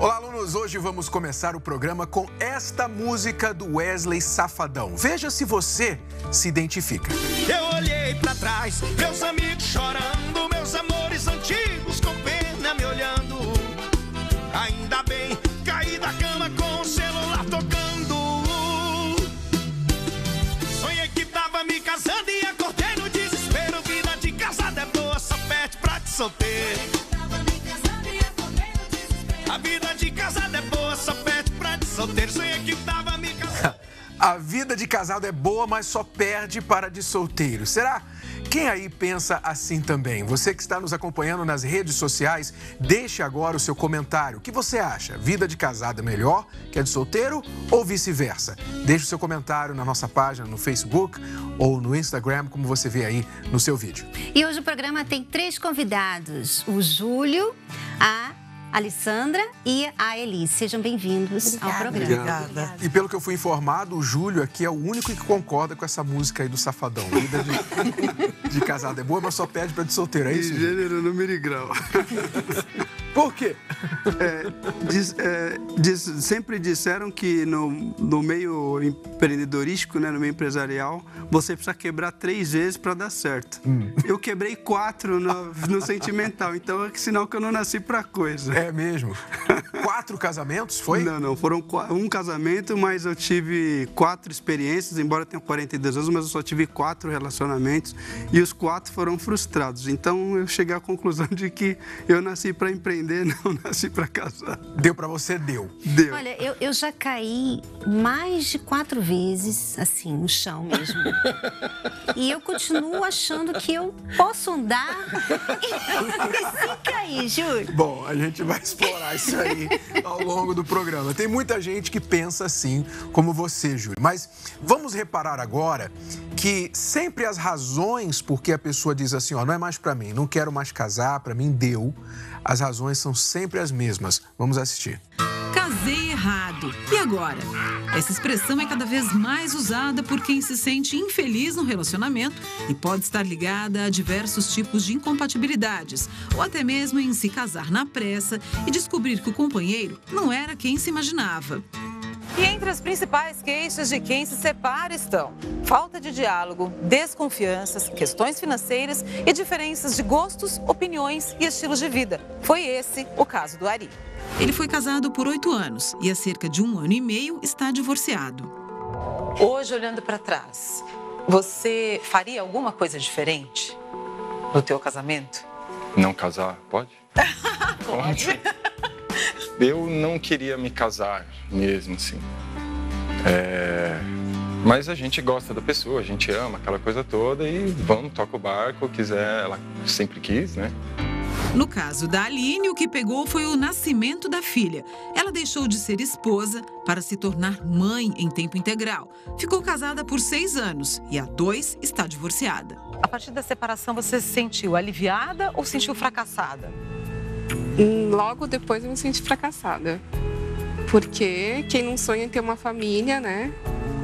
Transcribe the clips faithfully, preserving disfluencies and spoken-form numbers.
Olá, alunos! Hoje vamos começar o programa com esta música do Wesley Safadão. Veja se você se identifica. Eu olhei pra trás, meus amigos chorando, meus amores antigos com pena me olhando. Ainda bem, caí da cama com o celular tocando. Sonhei que tava me casando e acordei no desespero. Vida de casada é boa, só pede pra te solteiro. A vida de casado é boa, só perde pra de solteiro. Sonhei que tava me casando. A vida de casado é boa, mas só perde para de solteiro. Será? Quem aí pensa assim também? Você que está nos acompanhando nas redes sociais, deixe agora o seu comentário. O que você acha? Vida de casado é melhor que a de solteiro ou vice-versa? Deixe o seu comentário na nossa página no Facebook ou no Instagram, como você vê aí no seu vídeo. E hoje o programa tem três convidados. O Júlio, a... A Lissandra e a Elise. Sejam bem-vindos ao programa. Obrigada. Obrigada. E pelo que eu fui informado, o Júlio aqui é o único que concorda com essa música aí do Safadão. Vida de, de casado é boa, mas só pede pra de solteiro, é isso? De gênero, número e grau. Por quê? É, diz, é, diz, sempre disseram que no, no meio empreendedorístico, né, no meio empresarial, você precisa quebrar três vezes para dar certo. Hum. Eu quebrei quatro no, no sentimental, então é sinal que eu não nasci pra coisa. É mesmo? Quatro casamentos, foi? Não, não. Foram um casamento, mas eu tive quatro experiências, embora eu tenha quarenta e dois anos, mas eu só tive quatro relacionamentos e os quatro foram frustrados. Então, eu cheguei à conclusão de que eu nasci para empreender, não nasci para casar. Deu para você? Deu. Deu. Olha, eu, eu já caí mais de quatro vezes, assim, no chão mesmo. E eu continuo achando que eu posso andar e sem cair, juro. Bom, a gente vai explorar isso aí ao longo do programa. Tem muita gente que pensa assim, como você, Júlio. Mas vamos reparar agora que sempre as razões por que a pessoa diz assim, ó, não é mais pra mim, não quero mais casar, pra mim deu. As razões são sempre as mesmas. Vamos assistir. Casei errado. E agora? Essa expressão é cada vez mais usada por quem se sente infeliz no relacionamento e pode estar ligada a diversos tipos de incompatibilidades, ou até mesmo em se casar na pressa e descobrir que o companheiro não era quem se imaginava. E entre as principais queixas de quem se separa estão falta de diálogo, desconfianças, questões financeiras e diferenças de gostos, opiniões e estilos de vida. Foi esse o caso do Ari. Ele foi casado por oito anos e há cerca de um ano e meio está divorciado. Hoje, olhando para trás, você faria alguma coisa diferente no teu casamento? Não casar, pode? Pode. Pode. Eu não queria me casar mesmo, assim. É... Mas a gente gosta da pessoa, a gente ama aquela coisa toda e vamos, toca o barco, quiser, ela sempre quis, né? No caso da Aline, o que pegou foi o nascimento da filha. Ela deixou de ser esposa para se tornar mãe em tempo integral. Ficou casada por seis anos e há dois está divorciada. A partir da separação, você se sentiu aliviada ou se sentiu fracassada? Logo depois eu me senti fracassada, porque quem não sonha em ter uma família, né,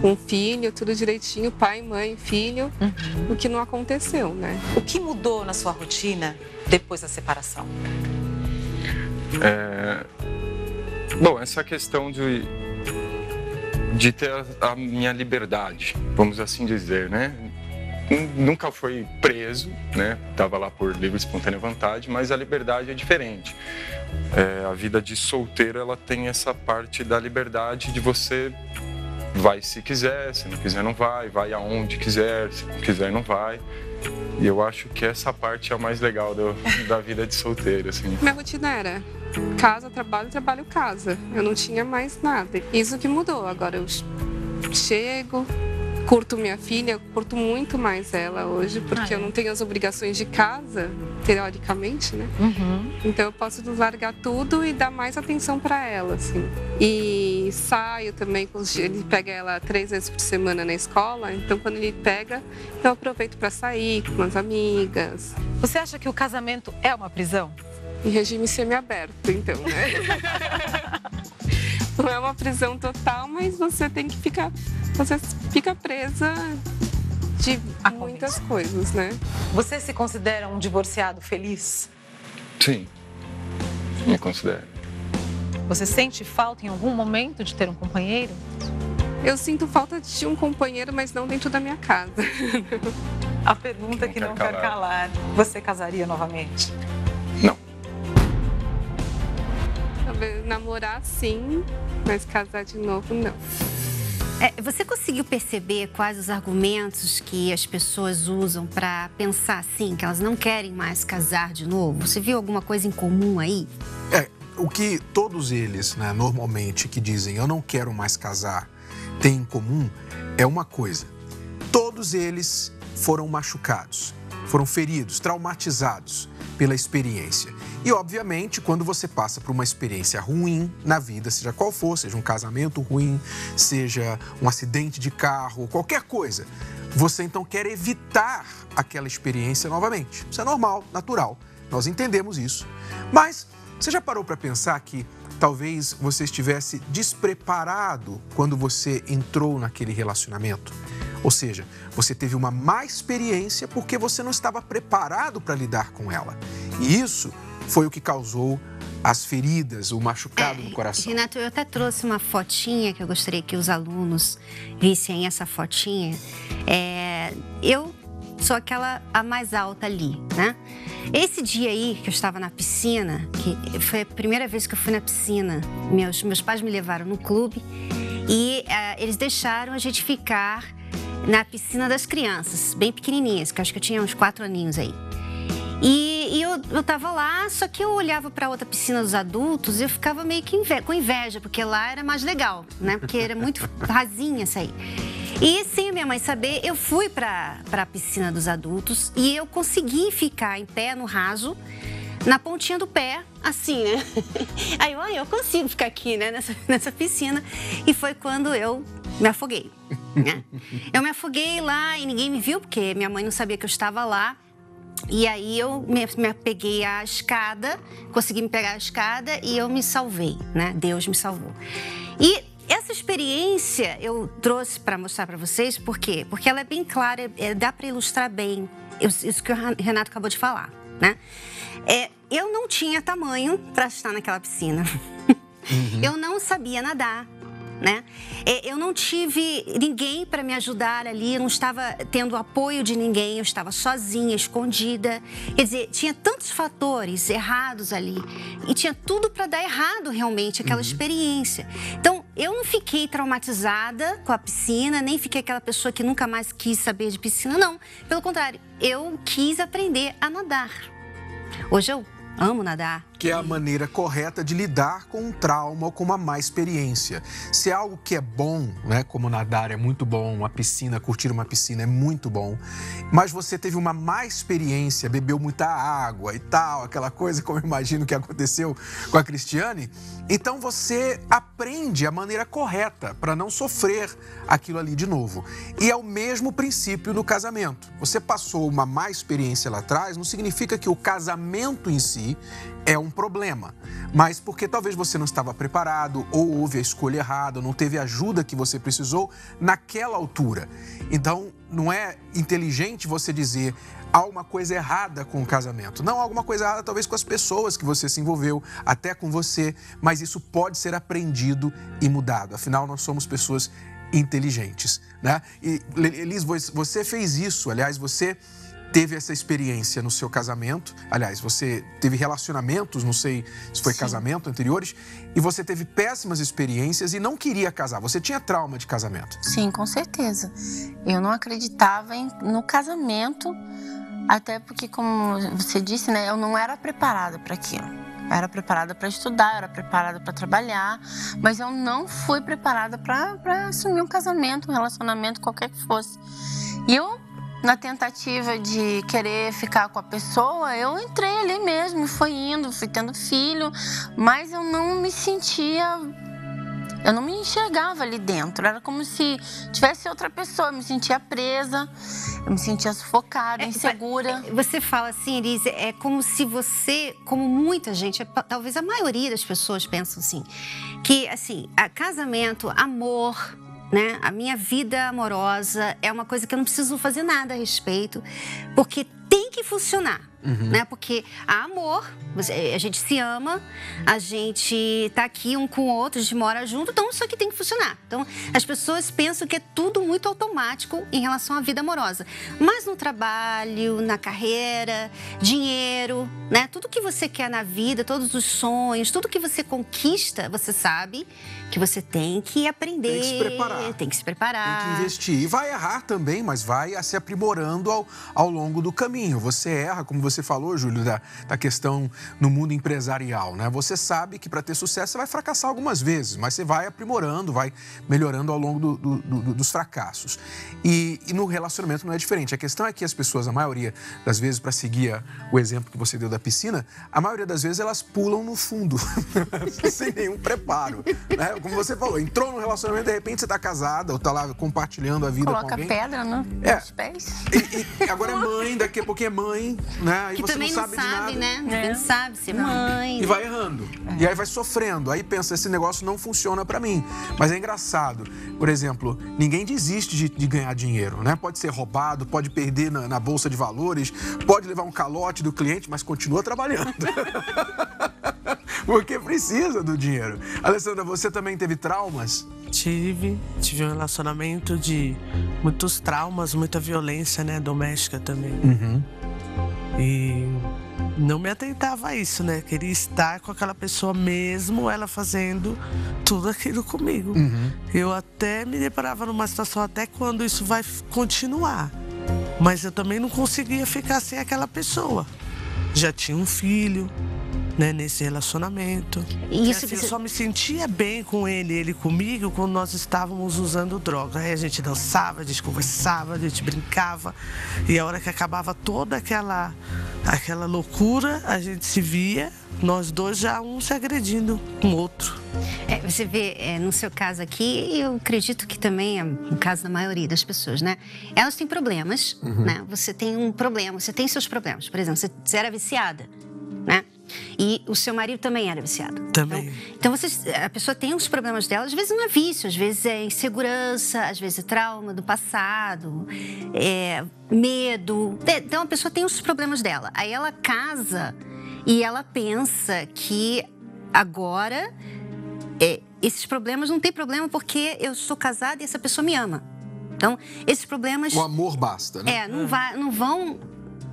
um filho, tudo direitinho, pai, mãe, filho, uhum. O que não aconteceu, né? O que mudou na sua rotina depois da separação? É... Bom, essa questão de, de ter a, a minha liberdade, vamos assim dizer, né? Nunca foi preso, né? Tava lá por livre e espontânea vontade, mas a liberdade é diferente. É, a vida de solteiro, ela tem essa parte da liberdade de você vai se quiser, se não quiser não vai, vai aonde quiser, se não quiser não vai. E eu acho que essa parte é a mais legal do, da vida de solteiro, assim. Minha rotina era casa, trabalho, trabalho, casa. Eu não tinha mais nada. Isso que mudou. Agora eu chego... Curto minha filha, curto muito mais ela hoje, porque ah, é. eu não tenho as obrigações de casa, teoricamente, né? Uhum. Então eu posso largar tudo e dar mais atenção para ela, assim. E saio também, ele pega ela três vezes por semana na escola, então quando ele pega, eu aproveito para sair com as amigas. Você acha que o casamento é uma prisão? Em regime semiaberto, então, né? Não é uma prisão total, mas você tem que ficar... Você fica presa de a muitas convite. coisas, né? Você se considera um divorciado feliz? Sim, me considero. Você sente falta em algum momento de ter um companheiro? Eu sinto falta de um companheiro, mas não dentro da minha casa. A pergunta que não quer calar. Você casaria novamente? Não. Namorar, sim, mas casar de novo, não. É, você conseguiu perceber quais os argumentos que as pessoas usam para pensar assim, que elas não querem mais casar de novo? Você viu alguma coisa em comum aí? É, o que todos eles, né, normalmente, que dizem eu não quero mais casar, têm em comum é uma coisa. Todos eles foram machucados, foram feridos, traumatizados pela experiência. E, obviamente, quando você passa por uma experiência ruim na vida, seja qual for, seja um casamento ruim, seja um acidente de carro, qualquer coisa, você, então, quer evitar aquela experiência novamente. Isso é normal, natural. Nós entendemos isso. Mas você já parou para pensar que talvez você estivesse despreparado quando você entrou naquele relacionamento? Ou seja, você teve uma má experiência porque você não estava preparado para lidar com ela. E isso foi o que causou as feridas, o machucado é, no coração. Renato, eu até trouxe uma fotinha que eu gostaria que os alunos vissem essa fotinha. É, eu sou aquela a mais alta ali, né? Esse dia aí que eu estava na piscina, que foi a primeira vez que eu fui na piscina, meus, meus pais me levaram no clube e é, eles deixaram a gente ficar na piscina das crianças, bem pequenininhas, que eu acho que eu tinha uns quatro aninhos aí. E, e eu, eu tava lá, só que eu olhava para outra piscina dos adultos e eu ficava meio que inve- com inveja, porque lá era mais legal, né? Porque era muito rasinha essa aí. E sem minha mãe saber, eu fui para a piscina dos adultos e eu consegui ficar em pé no raso, na pontinha do pé, assim, né? Aí eu, eu consigo ficar aqui, né? Nessa, nessa piscina. E foi quando eu me afoguei, né? Eu me afoguei lá e ninguém me viu, porque minha mãe não sabia que eu estava lá. E aí eu me, me peguei à escada, consegui me pegar à escada e eu me salvei, né? Deus me salvou. E essa experiência eu trouxe para mostrar para vocês, por quê? Porque ela é bem clara, é, dá para ilustrar bem isso que o Renato acabou de falar, né? É, eu não tinha tamanho para estar naquela piscina. Uhum. Eu não sabia nadar, né? Eu não tive ninguém para me ajudar ali, eu não estava tendo apoio de ninguém, eu estava sozinha, escondida. Quer dizer, tinha tantos fatores errados ali e tinha tudo para dar errado realmente aquela uhum. experiência. Então, eu não fiquei traumatizada com a piscina, nem fiquei aquela pessoa que nunca mais quis saber de piscina, não. Pelo contrário, eu quis aprender a nadar. Hoje eu amo nadar. Que é a maneira correta de lidar com um trauma ou com uma má experiência. Se é algo que é bom, né, como nadar é muito bom, uma piscina, curtir uma piscina é muito bom, mas você teve uma má experiência, bebeu muita água e tal, aquela coisa como eu imagino que aconteceu com a Cristiane, então você aprende a maneira correta para não sofrer aquilo ali de novo. E é o mesmo princípio no casamento. Você passou uma má experiência lá atrás, não significa que o casamento em si é um um problema, mas porque talvez você não estava preparado, ou houve a escolha errada, ou não teve a ajuda que você precisou naquela altura. Então, não é inteligente você dizer há uma coisa errada com o casamento. Não, há alguma coisa errada talvez com as pessoas que você se envolveu, até com você, mas isso pode ser aprendido e mudado. Afinal, nós somos pessoas inteligentes, né? E, Elis, você fez isso, aliás, você teve essa experiência no seu casamento, aliás, você teve relacionamentos, não sei se foi Sim. casamento anteriores, e você teve péssimas experiências e não queria casar, você tinha trauma de casamento. Sim, com certeza. Eu não acreditava em, no casamento, até porque, como você disse, né, eu não era preparada para aquilo. Eu era preparada para estudar, eu era preparada para trabalhar, mas eu não fui preparada para assumir um casamento, um relacionamento, qualquer que fosse. E eu... na tentativa de querer ficar com a pessoa, eu entrei ali mesmo, fui indo, fui tendo filho, mas eu não me sentia, eu não me enxergava ali dentro. Era como se tivesse outra pessoa, eu me sentia presa, eu me sentia sufocada, insegura. Você fala assim, Elise, é como se você, como muita gente, talvez a maioria das pessoas pensam assim, que assim, casamento, amor... né? A minha vida amorosa é uma coisa que eu não preciso fazer nada a respeito, porque tem que funcionar, uhum. né? Porque há amor, a gente se ama, a gente tá aqui um com o outro, a gente mora junto, então isso aqui tem que funcionar. Então, as pessoas pensam que é tudo muito automático em relação à vida amorosa. Mas no trabalho, na carreira, dinheiro, né? Tudo que você quer na vida, todos os sonhos, tudo que você conquista, você sabe que você tem que aprender. Tem que se preparar. Tem que se preparar. Tem que investir. E vai errar também, mas vai se aprimorando ao, ao longo do caminho. Você erra, como você falou, Júlio, da, da questão no mundo empresarial, né? Você sabe que para ter sucesso você vai fracassar algumas vezes, mas você vai aprimorando, vai melhorando ao longo do, do, do, dos fracassos. E, e no relacionamento não é diferente. A questão é que as pessoas, a maioria das vezes, para seguir o exemplo que você deu da piscina, a maioria das vezes elas pulam no fundo, sem nenhum preparo, né? Como você falou, entrou no relacionamento, de repente você tá casada ou tá lá compartilhando a vida Coloca com alguém. Coloca pedra, né? É. Nos pés. E, e agora é mãe, daqui a pouco é mãe, né? Aí que você também não sabe, não sabe de nada. Né? É. Não sabe se mãe. E vai errando. É. E aí vai sofrendo. Aí pensa, esse negócio não funciona pra mim. Mas é engraçado. Por exemplo, ninguém desiste de, de ganhar dinheiro, né? Pode ser roubado, pode perder na, na bolsa de valores, pode levar um calote do cliente, mas continua trabalhando. Porque precisa do dinheiro. Alessandra, você também teve traumas? Tive. Tive um relacionamento de muitos traumas, muita violência, né? Doméstica também. Uhum. E não me atentava a isso, né? Queria estar com aquela pessoa mesmo, ela fazendo tudo aquilo comigo. Uhum. Eu até me deparava numa situação, até quando isso vai continuar. Mas eu também não conseguia ficar sem aquela pessoa. Já tinha um filho, né, nesse relacionamento. Isso, e assim, você... eu só me sentia bem com ele, ele comigo, quando nós estávamos usando droga. Aí a gente dançava, a gente conversava, a gente brincava. E a hora que acabava toda aquela, aquela loucura, a gente se via, nós dois já um se agredindo com o outro. É, você vê, é, no seu caso aqui, eu acredito que também é o caso da maioria das pessoas, né? Elas têm problemas, uhum. né? Você tem um problema, você tem seus problemas. Por exemplo, você, você era viciada, né? E o seu marido também era viciado. Também. Então, então vocês, a pessoa tem os problemas dela, às vezes não é vício, às vezes é insegurança, às vezes é trauma do passado, é medo. Então, a pessoa tem os problemas dela. Aí ela casa e ela pensa que agora é, esses problemas não tem problema porque eu sou casada e essa pessoa me ama. Então, esses problemas... O amor basta, né? É, não, é. Vai, não vão...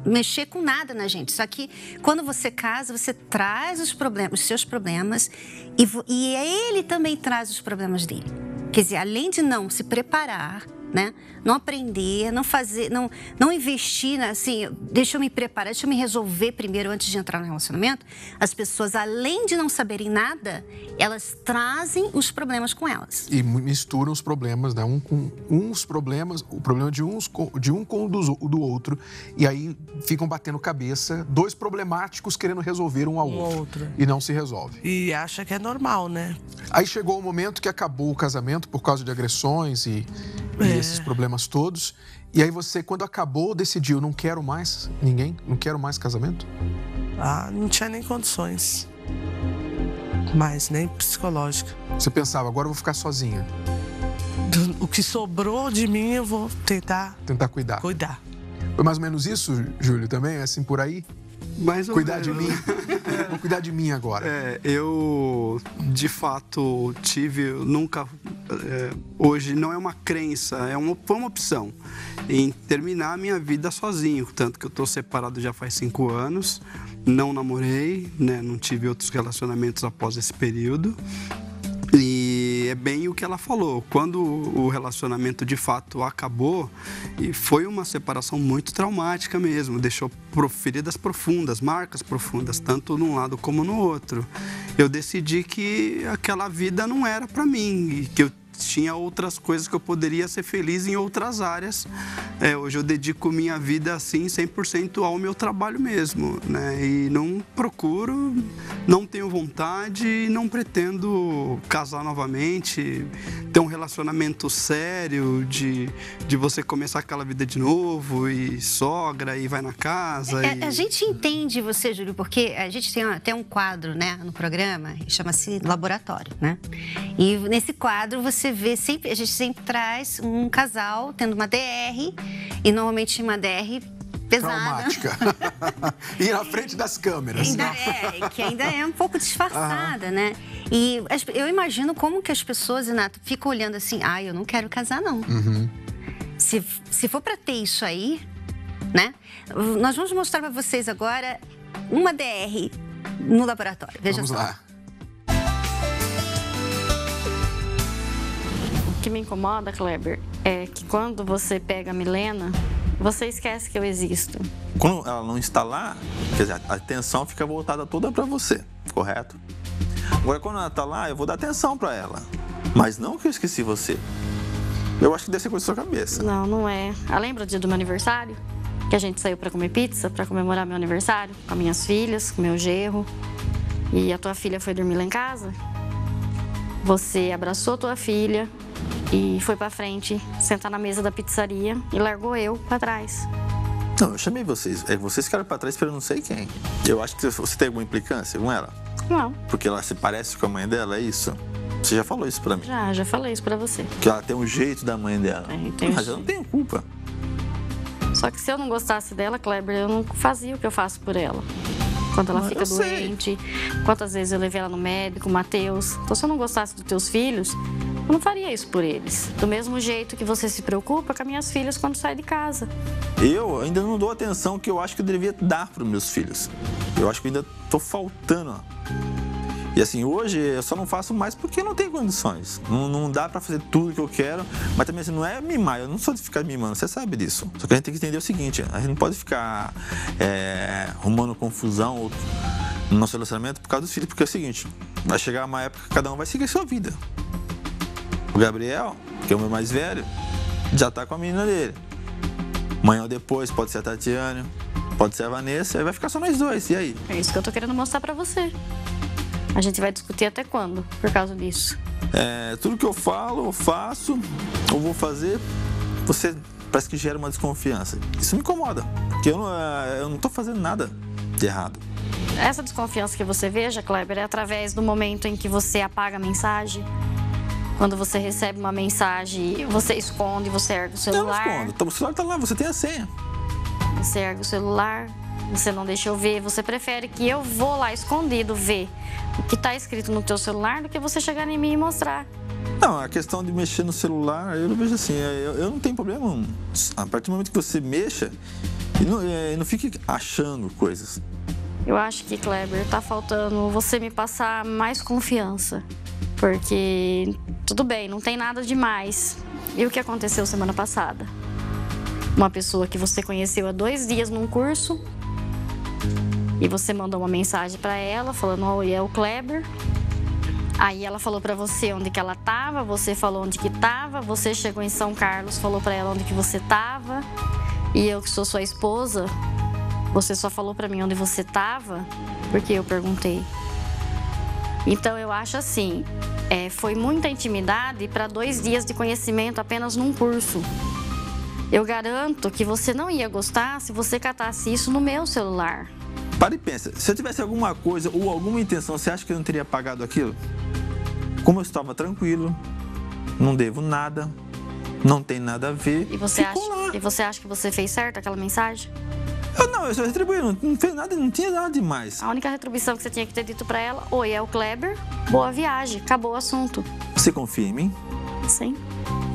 mexer com nada na gente. Só que quando você casa, você traz os problemas, os seus problemas, e, e ele também traz os problemas dele. Quer dizer, além de não se preparar, né? Não aprender, não fazer, não, não investir, assim, deixa eu me preparar, deixa eu me resolver primeiro antes de entrar no relacionamento. As pessoas, além de não saberem nada, elas trazem os problemas com elas. E misturam os problemas, né? Um com uns problemas, o problema de, uns com, de um com o do, do outro. E aí ficam batendo cabeça, dois problemáticos querendo resolver um ao um outro, outro. E não se resolve. E acha que é normal, né? Aí chegou o momento que acabou o casamento por causa de agressões e... É. E esses problemas todos. E aí você, quando acabou, decidiu, não quero mais ninguém? Não quero mais casamento? Ah, não tinha nem condições. Mas nem psicológica. Você pensava, agora eu vou ficar sozinha. O que sobrou de mim, eu vou tentar... Tentar cuidar. Cuidar. Foi mais ou menos isso, Júlio, também? Assim, por aí? Mais ou cuidar menos. Cuidar de mim? Vou cuidar de mim agora. É, eu, de fato, tive... Nunca... É, hoje não é uma crença, é uma, foi uma opção em terminar a minha vida sozinho. Tanto que eu estou separado já faz cinco anos, não namorei, né, não tive outros relacionamentos após esse período. E é bem o que ela falou. Quando o relacionamento de fato acabou, e foi uma separação muito traumática mesmo, deixou feridas profundas, marcas profundas, tanto num lado como no outro. Eu decidi que aquela vida não era para mim e que eu tinha outras coisas que eu poderia ser feliz em outras áreas. É, hoje eu dedico minha vida, assim, cem por cento ao meu trabalho mesmo, né? E não procuro, não tenho vontade e não pretendo casar novamente, ter um relacionamento sério de, de você começar aquela vida de novo e sogra e vai na casa. É, e... A gente entende você, Júlio, porque a gente tem até um quadro, né, no programa, chama-se Laboratório, né? E nesse quadro você vê sempre, a gente sempre traz um casal tendo uma D R, e normalmente uma D R pesada. Traumática. E na frente das câmeras. Ainda é, que ainda é um pouco disfarçada, uhum. né? E eu imagino como que as pessoas, Renato, ficam olhando assim, ah, eu não quero casar, não. Uhum. Se, se for pra ter isso aí, né? Nós vamos mostrar pra vocês agora uma D R no laboratório. Veja vamos só. Lá. O que me incomoda, Kleber, é que quando você pega a Milena, você esquece que eu existo. Quando ela não está lá, quer dizer, a atenção fica voltada toda para você, correto? Agora, quando ela está lá, eu vou dar atenção para ela, mas não que eu esqueci você. Eu acho que deve ser coisa da sua cabeça. Não, não é. Ela lembra o dia do meu aniversário? Que a gente saiu para comer pizza, para comemorar meu aniversário, com as minhas filhas, com meu genro. E a tua filha foi dormir lá em casa? Você abraçou tua filha... E foi pra frente, sentar na mesa da pizzaria e largou eu pra trás. Não, eu chamei vocês. É vocês ficaram pra trás pelo não sei quem. Eu acho que você tem alguma implicância com ela? Não. Porque ela se parece com a mãe dela, é isso? Você já falou isso pra mim? Já, já falei isso pra você. Que ela tem um jeito da mãe dela. É, tem Mas um eu não tenho culpa. Só que se eu não gostasse dela, Kleber, eu não fazia o que eu faço por ela. Quando ela Mas fica doente, sei. Quantas vezes eu levei ela no médico, Mateus. Então se eu não gostasse dos teus filhos... Eu não faria isso por eles. Do mesmo jeito que você se preocupa com as minhas filhas quando sai de casa. Eu ainda não dou a atenção que eu acho que eu deveria dar para os meus filhos. Eu acho que ainda estou faltando. E assim, hoje eu só não faço mais porque eu não tenho condições. Não, não dá para fazer tudo que eu quero. Mas também assim, não é mimar. Eu não sou de ficar mimando, você sabe disso. Só que a gente tem que entender o seguinte. A gente não pode ficar é, arrumando confusão ou, no nosso relacionamento por causa dos filhos. Porque é o seguinte, vai chegar uma época que cada um vai seguir a sua vida. O Gabriel, que é o meu mais velho, já tá com a menina dele. Amanhã ou depois, pode ser a Tatiana, pode ser a Vanessa, aí vai ficar só nós dois, e aí? É isso que eu tô querendo mostrar pra você. A gente vai discutir até quando, por causa disso? É, tudo que eu falo, eu faço, ou vou fazer, você parece que gera uma desconfiança. Isso me incomoda, porque eu não, eu não tô fazendo nada de errado. Essa desconfiança que você veja, Kleber, é através do momento em que você apaga a mensagem. Quando você recebe uma mensagem, você esconde, você ergue o celular. Eu não escondo. O celular tá lá, você tem a senha. Você ergue o celular, você não deixa eu ver. Você prefere que eu vou lá escondido ver o que tá escrito no teu celular do que você chegar em mim e mostrar. Não, a questão de mexer no celular, eu vejo assim, eu, eu não tenho problema. A partir do momento que você mexa, e não, não fique achando coisas. Eu acho que, Kleber, tá faltando você me passar mais confiança. Porque, tudo bem, não tem nada demais. E o que aconteceu semana passada? Uma pessoa que você conheceu há dois dias num curso e você mandou uma mensagem pra ela falando, oi, é o Kleber. Aí ela falou pra você onde que ela tava, você falou onde que tava, você chegou em São Carlos, falou pra ela onde que você tava. E eu que sou sua esposa, você só falou pra mim onde você tava porque eu perguntei. Então eu acho assim, é, foi muita intimidade para dois dias de conhecimento apenas num curso. Eu garanto que você não ia gostar se você catasse isso no meu celular. Para e pensa, se eu tivesse alguma coisa ou alguma intenção, você acha que eu não teria pagado aquilo? Como eu estava tranquilo, não devo nada, não tem nada a ver. E você, acha, e você acha que você fez certo aquela mensagem? Eu não, eu só retribuí, não, não fez nada, não tinha nada demais. A única retribuição que você tinha que ter dito pra ela, oi, é o Kleber, boa viagem, acabou o assunto. Você confia em mim? Sim.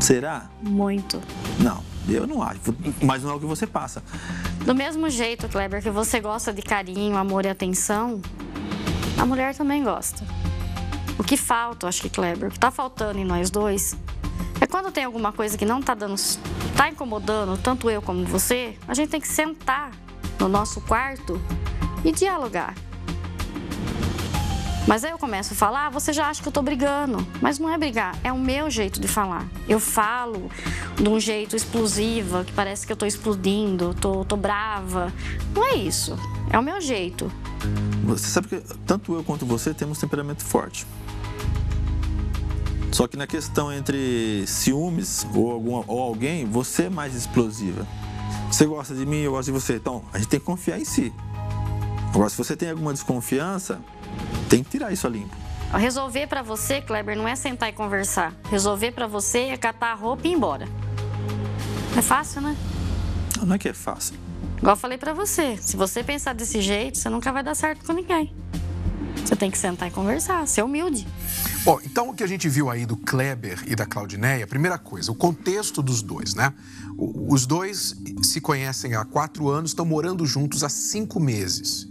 Será? Muito. Não, eu não acho, mas não é o que você passa. Do mesmo jeito, Kleber, que você gosta de carinho, amor e atenção, a mulher também gosta. O que falta, acho que, Kleber, o que tá faltando em nós dois, é quando tem alguma coisa que não tá dando, tá incomodando tanto eu como você, a gente tem que sentar no nosso quarto e dialogar. Mas aí eu começo a falar, você já acha que eu tô brigando, mas não é brigar, é o meu jeito de falar. Eu falo de um jeito explosivo, que parece que eu tô explodindo, tô, tô brava. Não é isso, é o meu jeito. Você sabe que tanto eu quanto você temos temperamento forte. Só que na questão entre ciúmes ou, alguma, ou alguém, você é mais explosiva. Você gosta de mim, eu gosto de você. Então, a gente tem que confiar em si. Agora, se você tem alguma desconfiança, tem que tirar isso a limpo. Resolver pra você, Kleber, não é sentar e conversar. Resolver pra você é catar a roupa e ir embora. É fácil, né? Não, não é que é fácil. Igual eu falei pra você, se você pensar desse jeito, você nunca vai dar certo com ninguém. Você tem que sentar e conversar, ser humilde. Bom, então o que a gente viu aí do Kleber e da Claudineia, primeira coisa, o contexto dos dois, né? Os dois se conhecem há quatro anos, estão morando juntos há cinco meses.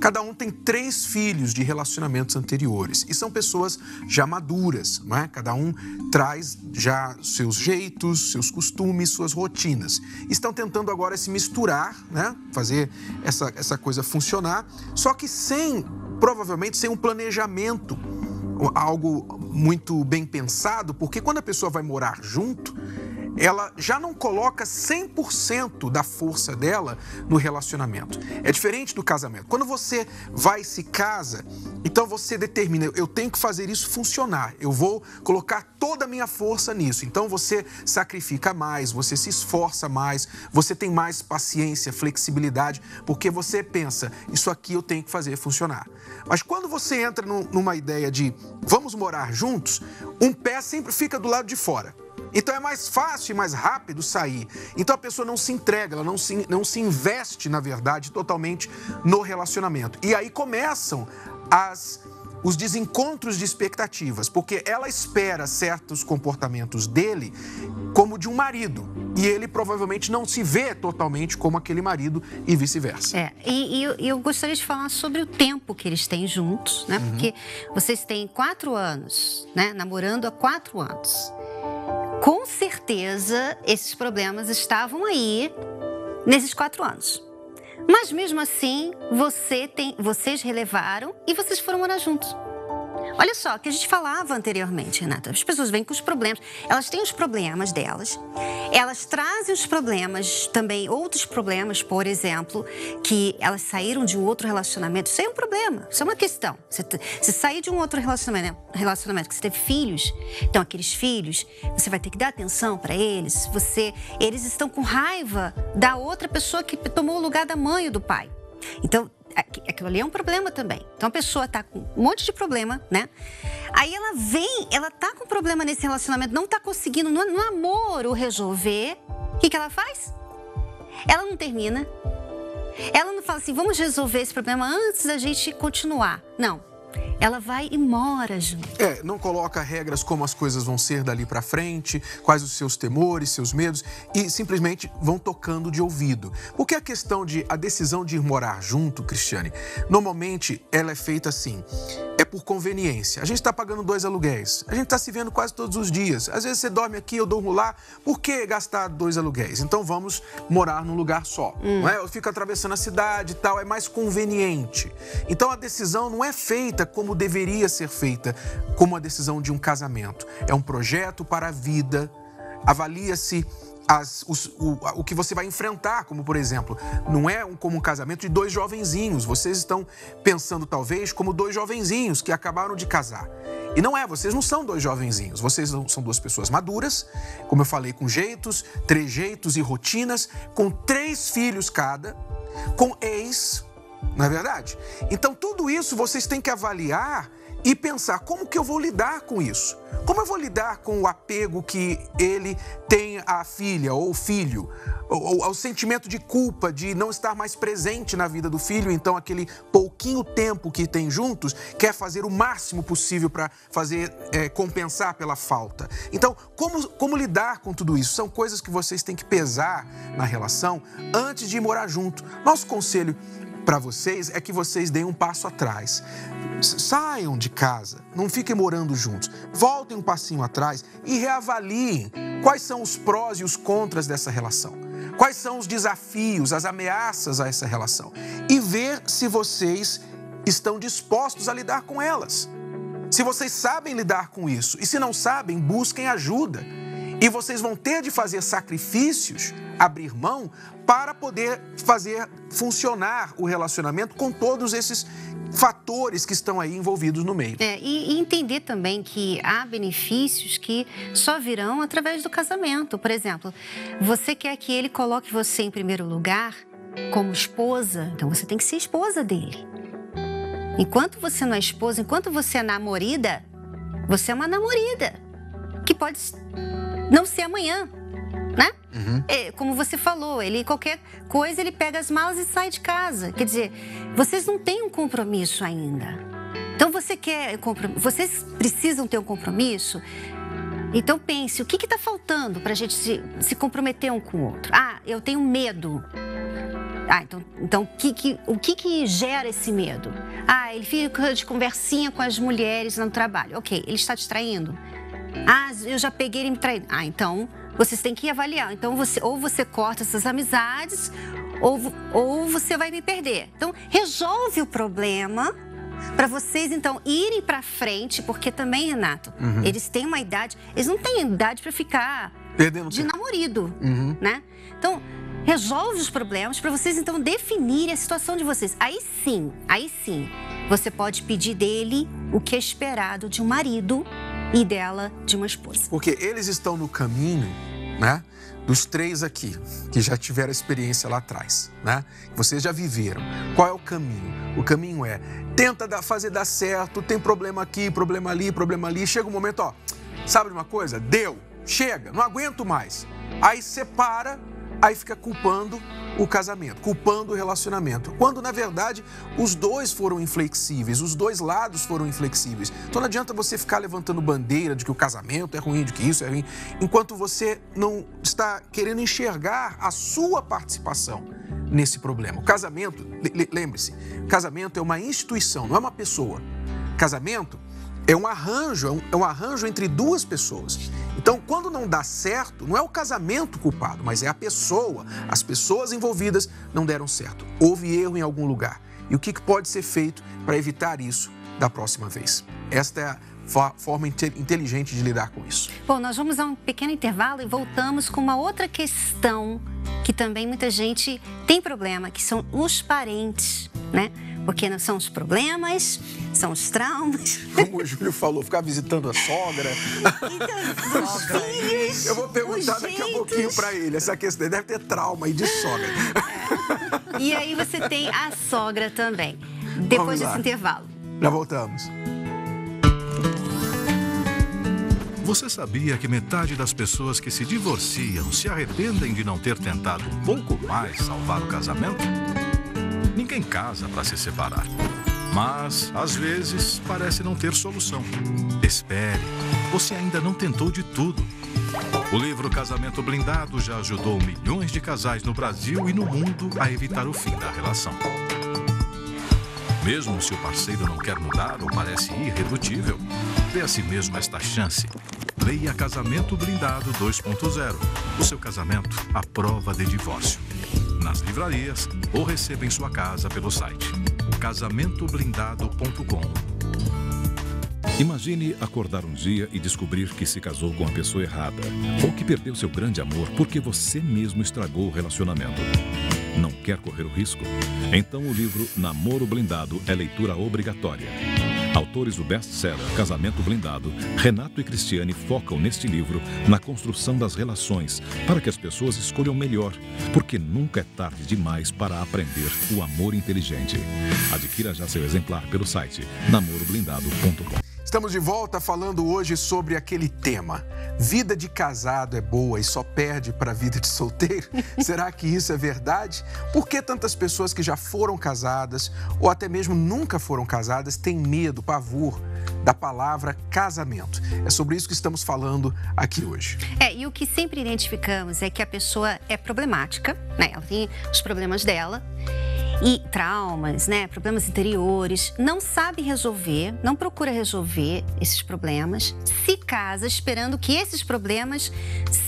Cada um tem três filhos de relacionamentos anteriores e são pessoas já maduras, não é? Cada um traz já seus jeitos, seus costumes, suas rotinas. Estão tentando agora se misturar, né? Fazer essa, essa coisa funcionar, só que sem, provavelmente, sem um planejamento, algo muito bem pensado, porque quando a pessoa vai morar junto, ela já não coloca cem por cento da força dela no relacionamento. É diferente do casamento. Quando você vai e se casa, então você determina, eu tenho que fazer isso funcionar, eu vou colocar toda a minha força nisso. Então você sacrifica mais, você se esforça mais, você tem mais paciência, flexibilidade, porque você pensa, isso aqui eu tenho que fazer funcionar. Mas quando você entra numa ideia de vamos morar juntos, um pé sempre fica do lado de fora. Então é mais fácil e mais rápido sair. Então a pessoa não se entrega, ela não se, não se investe, na verdade, totalmente no relacionamento. E aí começam as, os desencontros de expectativas, porque ela espera certos comportamentos dele como de um marido. E ele provavelmente não se vê totalmente como aquele marido e vice-versa. É, e, e eu, eu gostaria de falar sobre o tempo que eles têm juntos, né? Uhum. Porque vocês têm quatro anos, né? Namorando há quatro anos. Com certeza, esses problemas estavam aí nesses quatro anos. Mas mesmo assim, você tem, vocês relevaram e vocês foram morar juntos. Olha só, o que a gente falava anteriormente, Renata. As pessoas vêm com os problemas, elas têm os problemas delas, elas trazem os problemas também, outros problemas, por exemplo, que elas saíram de um outro relacionamento. Isso é um problema, isso é uma questão. Você, você sair de um outro relacionamento, relacionamento que você teve filhos, então aqueles filhos, você vai ter que dar atenção para eles, você, eles estão com raiva da outra pessoa que tomou o lugar da mãe ou do pai. Então, aquilo ali é um problema também. Então, a pessoa tá com um monte de problema, né? Aí ela vem, ela tá com problema nesse relacionamento, não tá conseguindo no namoro resolver. O que que ela faz? Ela não termina. Ela não fala assim, vamos resolver esse problema antes da gente continuar. Não. Ela vai e mora junto. É, não coloca regras como as coisas vão ser dali pra frente, quais os seus temores, seus medos, e simplesmente vão tocando de ouvido. Porque a questão de, a decisão de ir morar junto, Cristiane, normalmente ela é feita assim, é por conveniência. A gente tá pagando dois aluguéis, a gente tá se vendo quase todos os dias. Às vezes você dorme aqui, eu durmo lá, por que gastar dois aluguéis? Então vamos morar num lugar só, hum. não é? Eu fico atravessando a cidade e tal, é mais conveniente. Então a decisão não é feita como como deveria ser feita, como a decisão de um casamento. É um projeto para a vida, avalia-se as, os, o, o que você vai enfrentar, como por exemplo, não é um, como um casamento de dois jovenzinhos, vocês estão pensando talvez como dois jovenzinhos que acabaram de casar. E não é, vocês não são dois jovenzinhos, vocês são duas pessoas maduras, como eu falei, com jeitos, trejeitos e rotinas, com três filhos cada, com ex, não é verdade? Então, tudo isso vocês têm que avaliar e pensar como que eu vou lidar com isso. Como eu vou lidar com o apego que ele tem à filha ou filho, ou ao sentimento de culpa de não estar mais presente na vida do filho, então aquele pouquinho tempo que tem juntos quer fazer o máximo possível para fazer é, compensar pela falta. Então, como, como lidar com tudo isso? São coisas que vocês têm que pesar na relação antes de morar junto. Nosso conselho para vocês é que vocês deem um passo atrás, saiam de casa, não fiquem morando juntos, voltem um passinho atrás e reavaliem quais são os prós e os contras dessa relação, quais são os desafios, as ameaças a essa relação e ver se vocês estão dispostos a lidar com elas, se vocês sabem lidar com isso e se não sabem, busquem ajuda e vocês vão ter de fazer sacrifícios, abrir mão para poder fazer funcionar o relacionamento com todos esses fatores que estão aí envolvidos no meio. É, e entender também que há benefícios que só virão através do casamento. Por exemplo, você quer que ele coloque você em primeiro lugar como esposa, então você tem que ser esposa dele. Enquanto você não é esposa, enquanto você é namorada, você é uma namorada que pode não ser amanhã. né? Uhum. É, como você falou, ele qualquer coisa ele pega as malas e sai de casa. Quer dizer, vocês não têm um compromisso ainda. Então você quer compromisso, vocês precisam ter um compromisso. Então pense, o que que tá faltando para a gente se, se comprometer um com o outro? Ah, eu tenho medo. Ah, então, então que, que, o que que gera esse medo? Ah, ele fica de conversinha com as mulheres no trabalho. Ok, ele está te traindo. Ah, eu já peguei ele me traindo. Ah, então vocês têm que avaliar. Então você, ou você corta essas amizades ou, ou você vai me perder. Então resolve o problema para vocês então irem para frente, porque também, Renato, uhum. eles têm uma idade, eles não têm idade para ficar Perdendo de tempo. namorido, uhum. né? Então resolve os problemas para vocês, então, definirem a situação de vocês. Aí sim, aí sim, você pode pedir dele o que é esperado de um marido e dela de uma esposa. Porque eles estão no caminho, né, dos três aqui, que já tiveram experiência lá atrás, né? Vocês já viveram. Qual é o caminho? O caminho é, tenta dar, fazer dar certo, tem problema aqui, problema ali, problema ali. Chega um momento, ó, sabe de uma coisa? Deu, chega, não aguento mais. Aí separa. Aí fica culpando o casamento, culpando o relacionamento. Quando, na verdade, os dois foram inflexíveis, os dois lados foram inflexíveis. Então não adianta você ficar levantando bandeira de que o casamento é ruim, de que isso é ruim, enquanto você não está querendo enxergar a sua participação nesse problema. O casamento, lembre-se, casamento é uma instituição, não é uma pessoa. Casamento é um arranjo, é um, é um arranjo entre duas pessoas. Então, quando não dá certo, não é o casamento culpado, mas é a pessoa. As pessoas envolvidas não deram certo. Houve erro em algum lugar. E o que pode ser feito para evitar isso da próxima vez? Esta é a forma inteligente de lidar com isso. Bom, nós vamos a um pequeno intervalo e voltamos com uma outra questão que também muita gente tem problema, que são os parentes, né? Porque são os problemas, são os traumas. Como o Júlio falou, ficar visitando a sogra. Então, os sogra. filhos, Eu vou perguntar daqui a pouquinho para ele. Essa questão deve ter trauma aí de sogra. É. E aí você tem a sogra também. Depois desse intervalo. Já voltamos. Você sabia que metade das pessoas que se divorciam se arrependem de não ter tentado um pouco mais salvar o casamento? Ninguém casa para se separar, mas, às vezes, parece não ter solução. Espere, você ainda não tentou de tudo. O livro Casamento Blindado já ajudou milhões de casais no Brasil e no mundo a evitar o fim da relação. Mesmo se o parceiro não quer mudar ou parece irredutível, dê a si mesmo esta chance. Leia Casamento Blindado dois ponto zero. O seu casamento à prova de divórcio. Nas livrarias ou receba em sua casa pelo site casamento blindado ponto com. Imagine acordar um dia e descobrir que se casou com a pessoa errada ou que perdeu seu grande amor porque você mesmo estragou o relacionamento. Não quer correr o risco? Então o livro Namoro Blindado é leitura obrigatória. Autores do best-seller Casamento Blindado, Renato e Cristiane focam neste livro na construção das relações para que as pessoas escolham melhor, porque nunca é tarde demais para aprender o amor inteligente. Adquira já seu exemplar pelo site namoro blindado ponto com. Estamos de volta falando hoje sobre aquele tema. Vida de casado é boa e só perde para a vida de solteiro? Será que isso é verdade? Por que tantas pessoas que já foram casadas ou até mesmo nunca foram casadas têm medo, pavor da palavra casamento? É sobre isso que estamos falando aqui hoje. É, e o que sempre identificamos é que a pessoa é problemática, né? Ela tem os problemas dela. E traumas, né? Problemas interiores, não sabe resolver, não procura resolver esses problemas, se casa esperando que esses problemas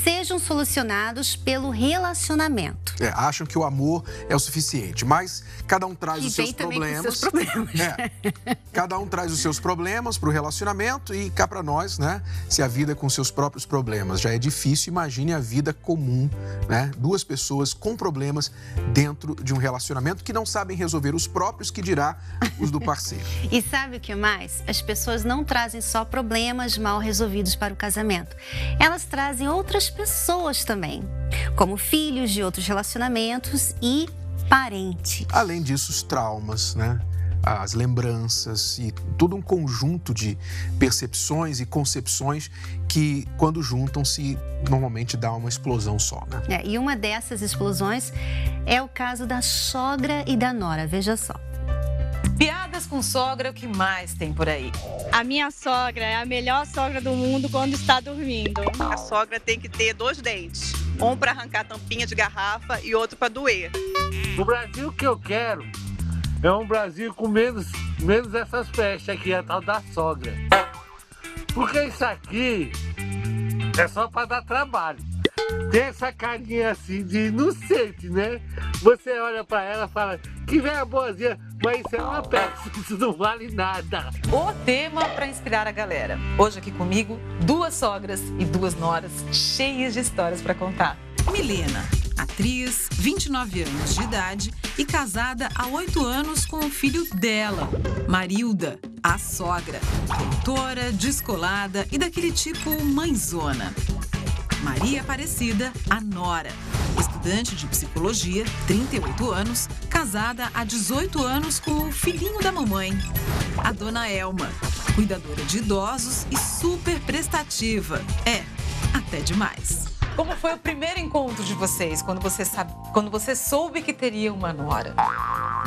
sejam solucionados pelo relacionamento. É, acham que o amor é o suficiente, mas cada um traz os seus problemas. Os seus problemas. É, cada um traz os seus problemas para o relacionamento e cá para nós, né? Se a vida com seus próprios problemas já é difícil, imagine a vida comum, né? Duas pessoas com problemas dentro de um relacionamento que não sabem resolver os próprios, que dirá os do parceiro. E sabe o que mais? As pessoas não trazem só problemas mal resolvidos para o casamento. Elas trazem outras pessoas também, como filhos de outros relacionamentos e parentes. Além disso, os traumas, né? as lembranças e todo um conjunto de percepções e concepções que, quando juntam-se, normalmente dá uma explosão só, né? É, e uma dessas explosões é o caso da sogra e da nora, veja só. Piadas com sogra é o que mais tem por aí. A minha sogra é a melhor sogra do mundo quando está dormindo. A sogra tem que ter dois dentes. Um para arrancar tampinha de garrafa e outro para doer. O Brasil que eu quero é um Brasil com menos, menos essas festas aqui, a tal da sogra. Porque isso aqui é só para dar trabalho. Tem essa carinha assim de inocente, né? Você olha para ela e fala, que velha boazinha, mas isso é uma peça, isso não vale nada. O tema para inspirar a galera. Hoje aqui comigo, duas sogras e duas noras cheias de histórias para contar. Milena, atriz, vinte e nove anos de idade e casada há oito anos com o filho dela, Marilda, a sogra. Doutora, descolada e daquele tipo mãezona. Maria Aparecida, a nora, estudante de psicologia, trinta e oito anos, casada há dezoito anos com o filhinho da mamãe. A dona Elma, cuidadora de idosos e super prestativa. É, até demais. Como foi o primeiro encontro de vocês, quando você, sabe, quando você soube que teria uma nora?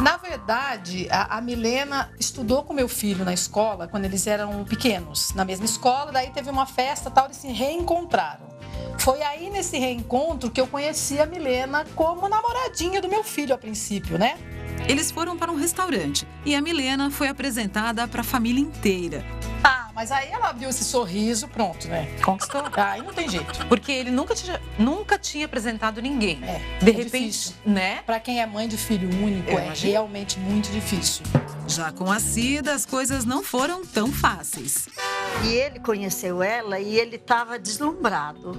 Na verdade, a, a Milena estudou com meu filho na escola, quando eles eram pequenos, na mesma escola. Daí teve uma festa e tal, eles se reencontraram. Foi aí nesse reencontro que eu conheci a Milena como namoradinha do meu filho a princípio, né? Eles foram para um restaurante e a Milena foi apresentada para a família inteira. Ah, mas aí ela viu esse sorriso, pronto, né? Conquistou. Aí não tem jeito. Porque ele nunca tinha, nunca tinha apresentado ninguém. É, de é repente, difícil, né? Pra quem é mãe de filho único, eu é imagino. Realmente muito difícil. Já com a Cida, as coisas não foram tão fáceis. E ele conheceu ela e ele estava deslumbrado.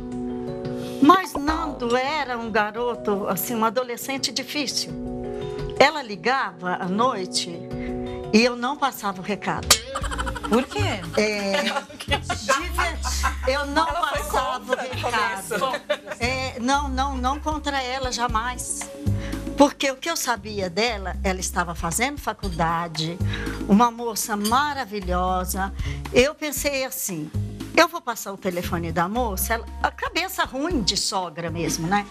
Mas Nando era um garoto, assim, um adolescente difícil. Ela ligava à noite e eu não passava o recado. Por quê? É, eu não passava o recado. É, não, não, não contra ela jamais. Porque o que eu sabia dela, ela estava fazendo faculdade, uma moça maravilhosa. Eu pensei assim, eu vou passar o telefone da moça, ela, a cabeça ruim de sogra mesmo, né?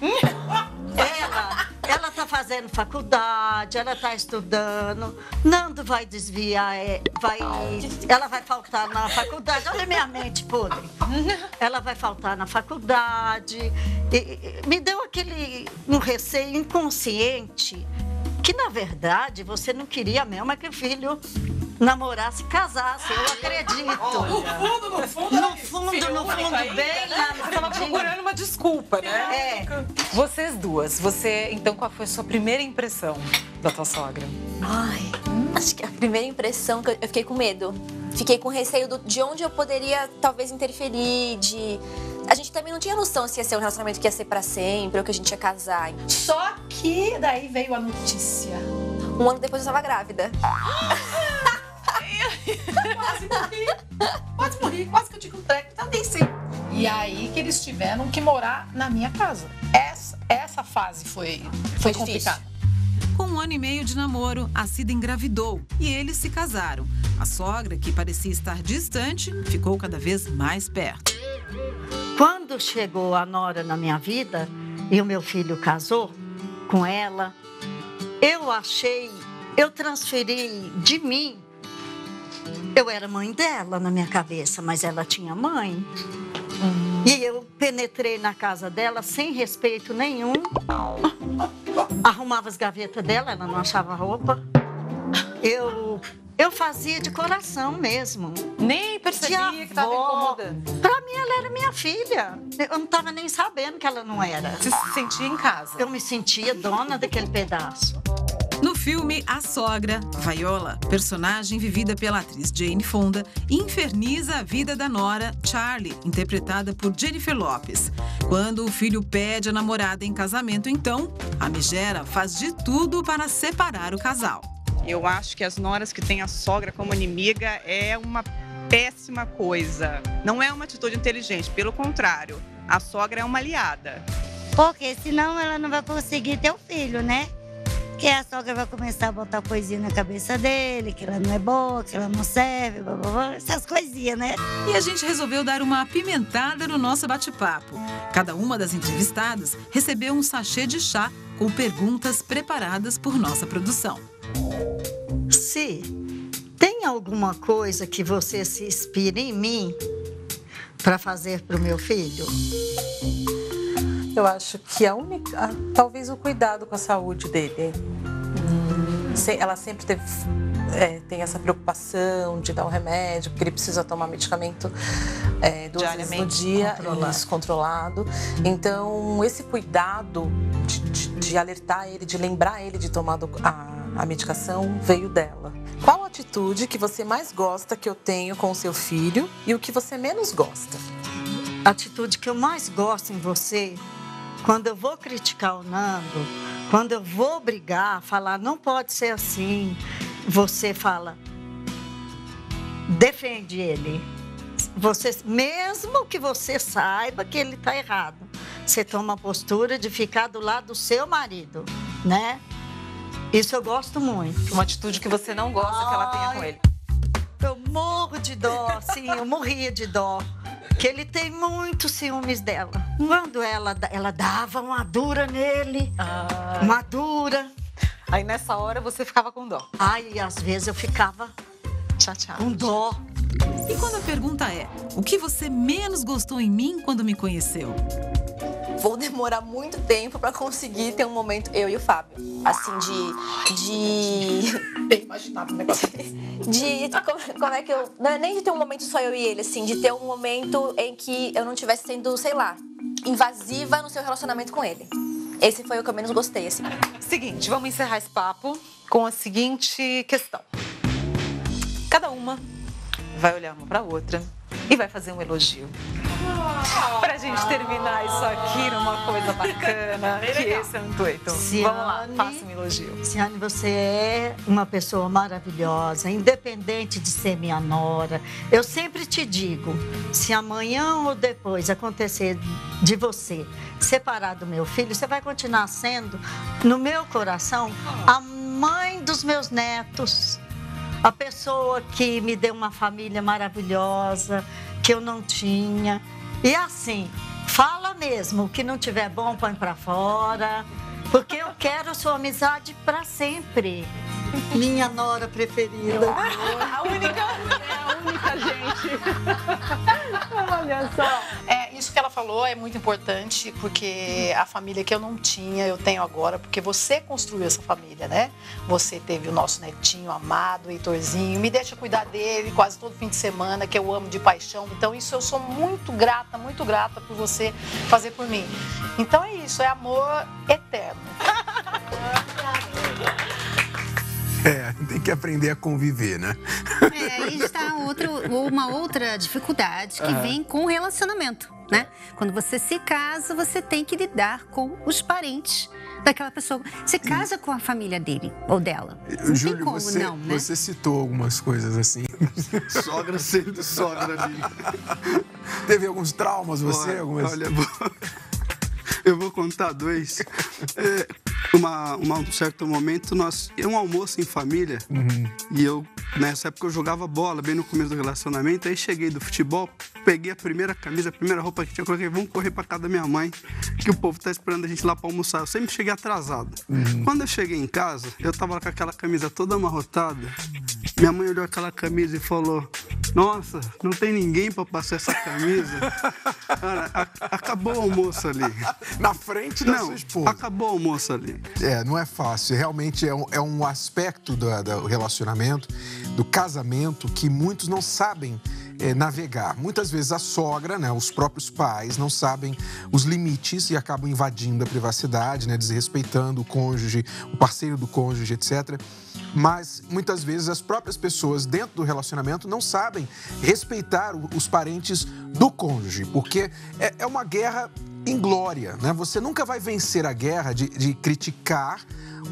Ela... Ela tá fazendo faculdade, ela tá estudando, Nando vai desviar, vai, ela vai faltar na faculdade, olha minha mente podre. Ela vai faltar na faculdade, e, e, me deu aquele um receio inconsciente, que na verdade você não queria mesmo é que o filho namorasse e casasse, eu acredito. Olha, no fundo, no fundo, no fundo, no fundo, fundo ainda, bem lá no estava procurando uma desculpa, né? É. Vocês duas, você, então, qual foi a sua primeira impressão da tua sogra? Ai, acho que a primeira impressão, que eu fiquei com medo. Fiquei com receio do, de onde eu poderia, talvez, interferir, de... A gente também não tinha noção se ia ser um relacionamento que ia ser pra sempre, ou que a gente ia casar. Só que daí veio a notícia. Um ano depois eu estava grávida. Quase morri, quase morri, quase que eu tive um treco, então nem sei. E aí que eles tiveram que morar na minha casa. Essa, essa fase foi, foi, foi complicada. Com um ano e meio de namoro, a Cida engravidou e eles se casaram. A sogra, que parecia estar distante, ficou cada vez mais perto. Quando chegou a nora na minha vida e o meu filho casou com ela, eu achei, eu transferi de mim. Eu era mãe dela na minha cabeça, mas ela tinha mãe. Hum. E eu penetrei na casa dela sem respeito nenhum. Arrumava as gavetas dela, ela não achava roupa. Eu, eu fazia de coração mesmo. Nem percebia que estava incomodando. Pra mim, ela era minha filha. Eu não estava nem sabendo que ela não era. Você se sentia em casa? Eu me sentia dona daquele pedaço. No filme A Sogra, Vaiola, personagem vivida pela atriz Jane Fonda, inferniza a vida da nora Charlie, interpretada por Jennifer Lopez. Quando o filho pede a namorada em casamento, então, a megera faz de tudo para separar o casal. Eu acho que as noras que têm a sogra como inimiga é uma péssima coisa. Não é uma atitude inteligente, pelo contrário, a sogra é uma aliada. Porque senão ela não vai conseguir ter o filho, né? que a sogra vai começar a botar coisinha na cabeça dele, que ela não é boa, que ela não serve, blá, blá, blá, essas coisinhas, né? E a gente resolveu dar uma apimentada no nosso bate-papo. Cada uma das entrevistadas recebeu um sachê de chá com perguntas preparadas por nossa produção. Se tem alguma coisa que você se inspira em mim para fazer para o meu filho? Eu acho que a única, talvez o cuidado com a saúde dele. Ela sempre teve, é, tem essa preocupação de dar um remédio, porque ele precisa tomar medicamento é, duas vezes no dia, isso, controlado. Então, esse cuidado de, de, de alertar ele, de lembrar ele de tomar a, a medicação, veio dela. Qual a atitude que você mais gosta que eu tenho com o seu filho e o que você menos gosta? A atitude que eu mais gosto em você... Quando eu vou criticar o Nando, quando eu vou brigar, falar, não pode ser assim, você fala, defende ele. Você, mesmo que você saiba que ele está errado, você toma a postura de ficar do lado do seu marido, né? Isso eu gosto muito. Uma atitude que você não gosta que ela tenha com ele. Eu morro de dó, sim, eu morria de dó. Que ele tem muitos ciúmes dela. Quando ela, ela dava uma dura nele, ah. uma dura. Aí nessa hora você ficava com dó. Aí às vezes eu ficava chateada. Com dó. E quando a pergunta é, o que você menos gostou em mim quando me conheceu? Vou demorar muito tempo pra conseguir ter um momento, eu e o Fábio. Assim, de... de... imaginava o negócio. De... Como, como é que eu... Não é nem de ter um momento só eu e ele, assim. De ter um momento em que eu não estivesse sendo, sei lá, invasiva no seu relacionamento com ele. Esse foi o que eu menos gostei, assim. Seguinte, vamos encerrar esse papo com a seguinte questão. Cada uma vai olhar uma pra outra e vai fazer um elogio. Pra gente terminar isso aqui numa coisa bacana, que esse é o intuito. Ciane, vamos lá, faça um elogio. Ciane, você é uma pessoa maravilhosa, independente de ser minha nora. Eu sempre te digo, se amanhã ou depois acontecer de você separar do meu filho, você vai continuar sendo, no meu coração, a mãe dos meus netos. A pessoa que me deu uma família maravilhosa, que eu não tinha. E assim, fala mesmo, o que não tiver bom, põe pra fora. Porque eu quero sua amizade pra sempre. Minha nora preferida. A única, é a única, gente. Olha só. É, isso que ela falou é muito importante, porque a família que eu não tinha, eu tenho agora, porque você construiu essa família, né? Você teve o nosso netinho amado, o Heitorzinho, me deixa cuidar dele quase todo fim de semana, que eu amo de paixão. Então, isso eu sou muito grata, muito grata por você fazer por mim. Então, é isso, é amor eterno. É, tem que aprender a conviver, né? É, aí está outro, uma outra dificuldade que ah. vem com o relacionamento, né? Quando você se casa, você tem que lidar com os parentes daquela pessoa. Você casa com a família dele ou dela. Não, Júlio, tem como, você, não, né? Você citou algumas coisas assim. Sogra sendo sogra ali. Teve alguns traumas você? Olha, algumas... olha eu vou contar dois. É... Uma, uma, um certo momento, nós um almoço em família, uhum. e eu, nessa época, eu jogava bola, bem no começo do relacionamento, aí cheguei do futebol, peguei a primeira camisa, a primeira roupa que tinha, coloquei, vamos correr pra casa da minha mãe, que o povo tá esperando a gente lá pra almoçar. Eu sempre cheguei atrasado. Uhum. Quando eu cheguei em casa, eu tava com aquela camisa toda amarrotada, minha mãe olhou aquela camisa e falou... Nossa, não tem ninguém pra passar essa camisa. Cara, a, acabou o almoço ali. Na frente da não, sua esposa. Acabou o almoço ali. É, não é fácil. Realmente é um, é um aspecto do, do relacionamento, do casamento, que muitos não sabem é, navegar. Muitas vezes a sogra, né, os próprios pais, não sabem os limites e acabam invadindo a privacidade, né, desrespeitando o cônjuge, o parceiro do cônjuge, etcétera. Mas, muitas vezes, as próprias pessoas dentro do relacionamento não sabem respeitar os parentes do cônjuge, porque é uma guerra inglória, né? Você nunca vai vencer a guerra de, de criticar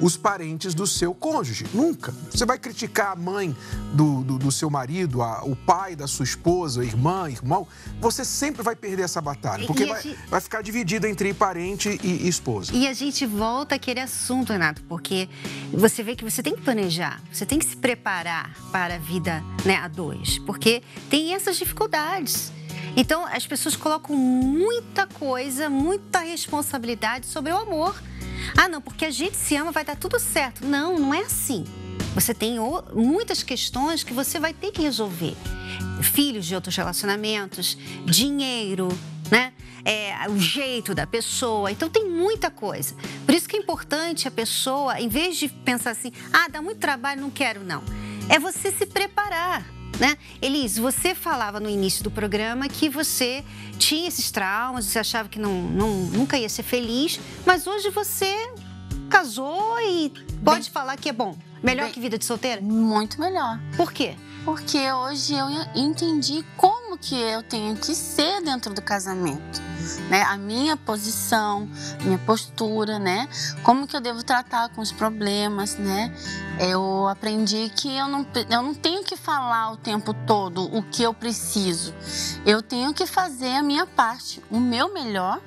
os parentes do seu cônjuge, nunca. Você vai criticar a mãe do, do, do seu marido, a, o pai da sua esposa, irmã, irmão, você sempre vai perder essa batalha, porque vai, gente... vai ficar dividido entre parente e, e esposa. E a gente volta àquele assunto, Renato, porque você vê que você tem que planejar, você tem que se preparar para a vida, né, a dois, porque tem essas dificuldades. Então, as pessoas colocam muita coisa, muita responsabilidade sobre o amor. Ah, não, porque a gente se ama, vai dar tudo certo. Não, não é assim. Você tem muitas questões que você vai ter que resolver. Filhos de outros relacionamentos, dinheiro, né? É, o jeito da pessoa. Então, tem muita coisa. Por isso que é importante a pessoa, em vez de pensar assim, ah, dá muito trabalho, não quero, não. É você se preparar, né? Elis, você falava no início do programa que você tinha esses traumas, você achava que não, não, nunca ia ser feliz, mas hoje você casou e pode bem, falar que é bom. Melhor bem, que vida de solteira? Muito melhor. Por quê? Porque hoje eu entendi como que eu tenho que ser dentro do casamento, né? A minha posição, minha postura, né? Como que eu devo tratar com os problemas, né? Eu aprendi que eu não, eu não tenho que falar o tempo todo o que eu preciso. Eu tenho que fazer a minha parte, o meu melhor,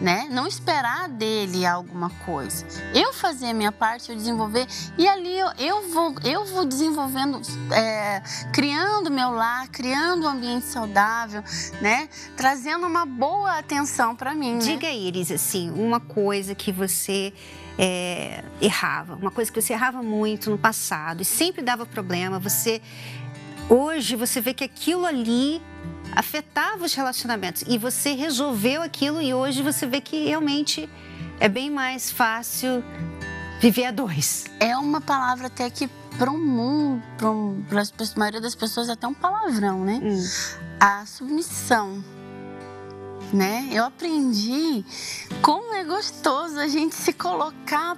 né? Não esperar dele alguma coisa. Eu fazer a minha parte, eu desenvolver. E ali eu, eu, vou, eu vou desenvolvendo, é, criando meu lar, criando um ambiente saudável, né? Trazendo uma boa atenção para mim. Diga, né? Iris, assim, uma coisa que você é, errava, uma coisa que você errava muito no passado e sempre dava problema. Você, hoje você vê que aquilo ali afetava os relacionamentos e você resolveu aquilo e hoje você vê que realmente é bem mais fácil viver a dois. É uma palavra até que para o mundo, para a maioria das pessoas é até um palavrão, né? Hum. A submissão, né? Eu aprendi como é gostoso a gente se colocar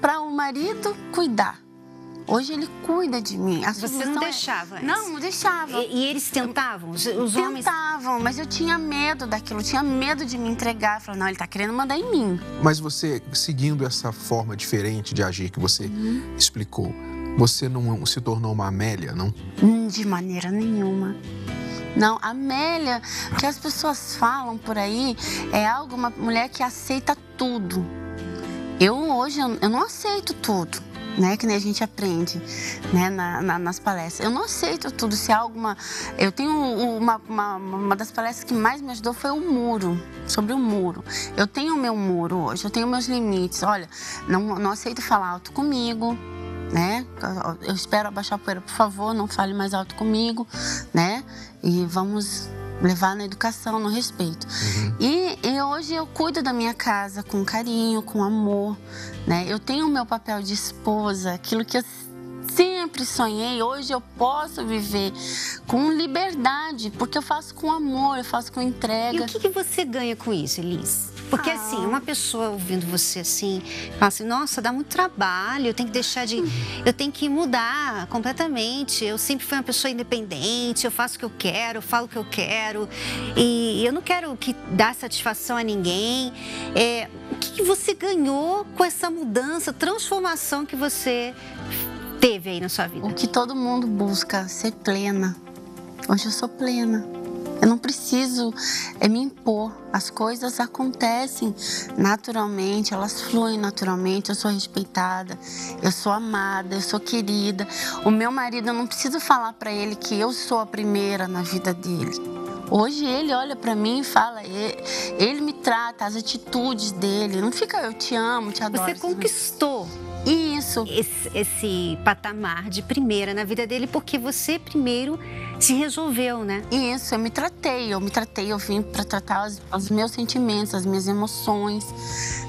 para o marido cuidar. Hoje ele cuida de mim. A Você não deixava? É... Não, não deixava. E, e eles tentavam? Os tentavam, homens... Tentavam, mas eu tinha medo daquilo. Eu tinha medo de me entregar. Eu falava, não, ele tá querendo mandar em mim. Mas você, seguindo essa forma diferente de agir que você uhum. explicou, você não se tornou uma Amélia, não? Hum, de maneira nenhuma. Não, a Amélia, que as pessoas falam por aí, é algo, uma mulher que aceita tudo. Eu, hoje, eu não aceito tudo. Né, que nem a gente aprende, né, na, na, nas palestras. Eu não aceito tudo, se há alguma... Eu tenho uma, uma, uma das palestras que mais me ajudou foi o muro, sobre o muro. Eu tenho o meu muro hoje, eu tenho meus limites. Olha, não, não aceito falar alto comigo, né? Eu espero abaixar a poeira, por favor, não fale mais alto comigo, né? E vamos levar na educação, no respeito. Uhum. E, e hoje eu cuido da minha casa com carinho, com amor, né? Eu tenho o meu papel de esposa, aquilo que eu sempre sonhei, hoje eu posso viver com liberdade, porque eu faço com amor, eu faço com entrega. E o que, que você ganha com isso, Elis? Porque ah. assim, uma pessoa ouvindo você assim, fala assim, nossa, dá muito trabalho, eu tenho que deixar de... Eu tenho que mudar completamente, eu sempre fui uma pessoa independente, eu faço o que eu quero, eu falo o que eu quero, e eu não quero que dar satisfação a ninguém. É, o que, que você ganhou com essa mudança, transformação que você teve aí na sua vida? O que todo mundo busca, ser plena. Hoje eu sou plena. Eu não preciso é, me impor. As coisas acontecem naturalmente, elas fluem naturalmente. Eu sou respeitada, eu sou amada, eu sou querida. O meu marido, eu não preciso falar para ele que eu sou a primeira na vida dele. Hoje ele olha para mim e fala, ele, ele me trata, as atitudes dele. Não fica eu te amo, te adoro. Você conquistou. Isso. Esse, esse patamar de primeira na vida dele, porque você primeiro se resolveu, né? Isso, eu me tratei, eu me tratei, eu vim para tratar os, os meus sentimentos, as minhas emoções,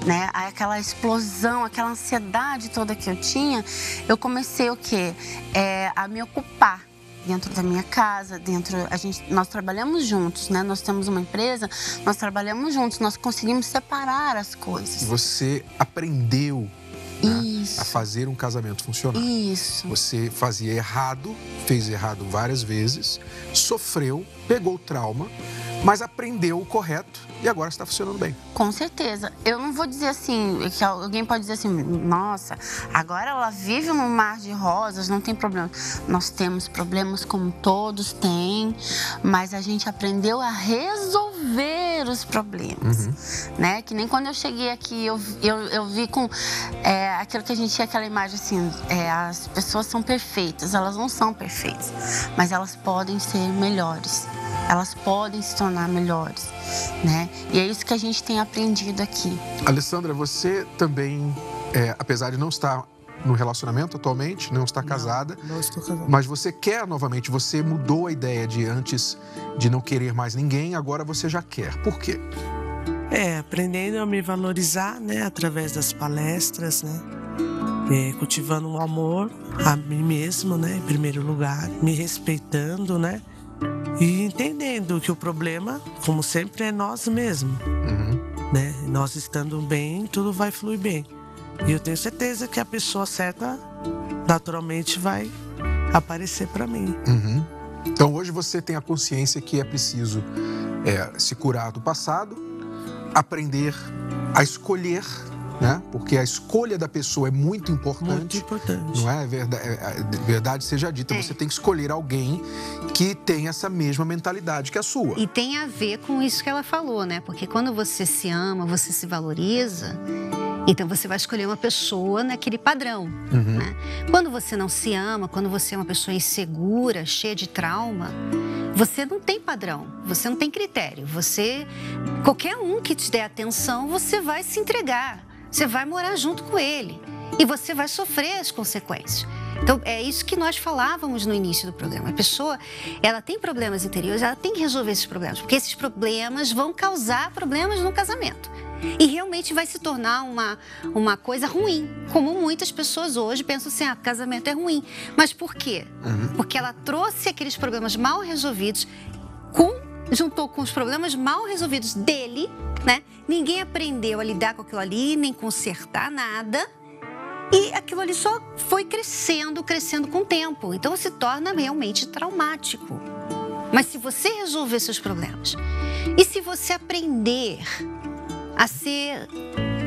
né? Aquela explosão, aquela ansiedade toda que eu tinha, eu comecei o quê? É, a me ocupar. Dentro da minha casa, dentro a gente, nós trabalhamos juntos, né? Nós temos uma empresa, nós trabalhamos juntos, nós conseguimos separar as coisas. Você aprendeu, né, a fazer um casamento funcionar. Isso. Você fazia errado, fez errado várias vezes, sofreu, pegou trauma, mas aprendeu o correto e agora está funcionando bem. Com certeza. Eu não vou dizer assim, que alguém pode dizer assim, nossa, agora ela vive num mar de rosas, não tem problema. Nós temos problemas como todos têm, mas a gente aprendeu a resolver os problemas, uhum. né? Que nem quando eu cheguei aqui, eu, eu, eu vi com é, aquilo que a gente tinha, aquela imagem assim, é, as pessoas são perfeitas, elas não são perfeitas, mas elas podem ser melhores. Elas podem se tornar melhores, né? E é isso que a gente tem aprendido aqui. Alessandra, você também, é, apesar de não estar no relacionamento atualmente, não estar casada, não, não estou casada, mas você quer novamente, você mudou a ideia de antes de não querer mais ninguém, agora você já quer. Por quê? É, aprendendo a me valorizar, né? Através das palestras, né? É, cultivando o amor a mim mesma, né? Em primeiro lugar, me respeitando, né? E entendendo que o problema, como sempre, é nós mesmos, uhum. né? Nós estando bem, tudo vai fluir bem. E eu tenho certeza que a pessoa certa, naturalmente, vai aparecer para mim. Uhum. Então, hoje você tem a consciência que é preciso é, se curar do passado, aprender a escolher, né? Porque a escolha da pessoa é muito importante. Muito importante. Não é verdade, verdade seja dita, é. Você tem que escolher alguém que tenha essa mesma mentalidade que a sua. E tem a ver com isso que ela falou, né? Porque quando você se ama, você se valoriza, então você vai escolher uma pessoa naquele padrão, uhum. né? Quando você não se ama, quando você é uma pessoa insegura, cheia de trauma, você não tem padrão, você não tem critério. Você, qualquer um que te der atenção, você vai se entregar. Você vai morar junto com ele e você vai sofrer as consequências. Então, é isso que nós falávamos no início do programa. A pessoa, ela tem problemas interiores, ela tem que resolver esses problemas, porque esses problemas vão causar problemas no casamento. E realmente vai se tornar uma, uma coisa ruim, como muitas pessoas hoje pensam assim, ah, casamento é ruim. Mas por quê? Uhum. Porque ela trouxe aqueles problemas mal resolvidos com... juntou com os problemas mal resolvidos dele, né? Ninguém aprendeu a lidar com aquilo ali, nem consertar nada. E aquilo ali só foi crescendo, crescendo com o tempo. Então, se torna realmente traumático. Mas se você resolver seus problemas e se você aprender a ser...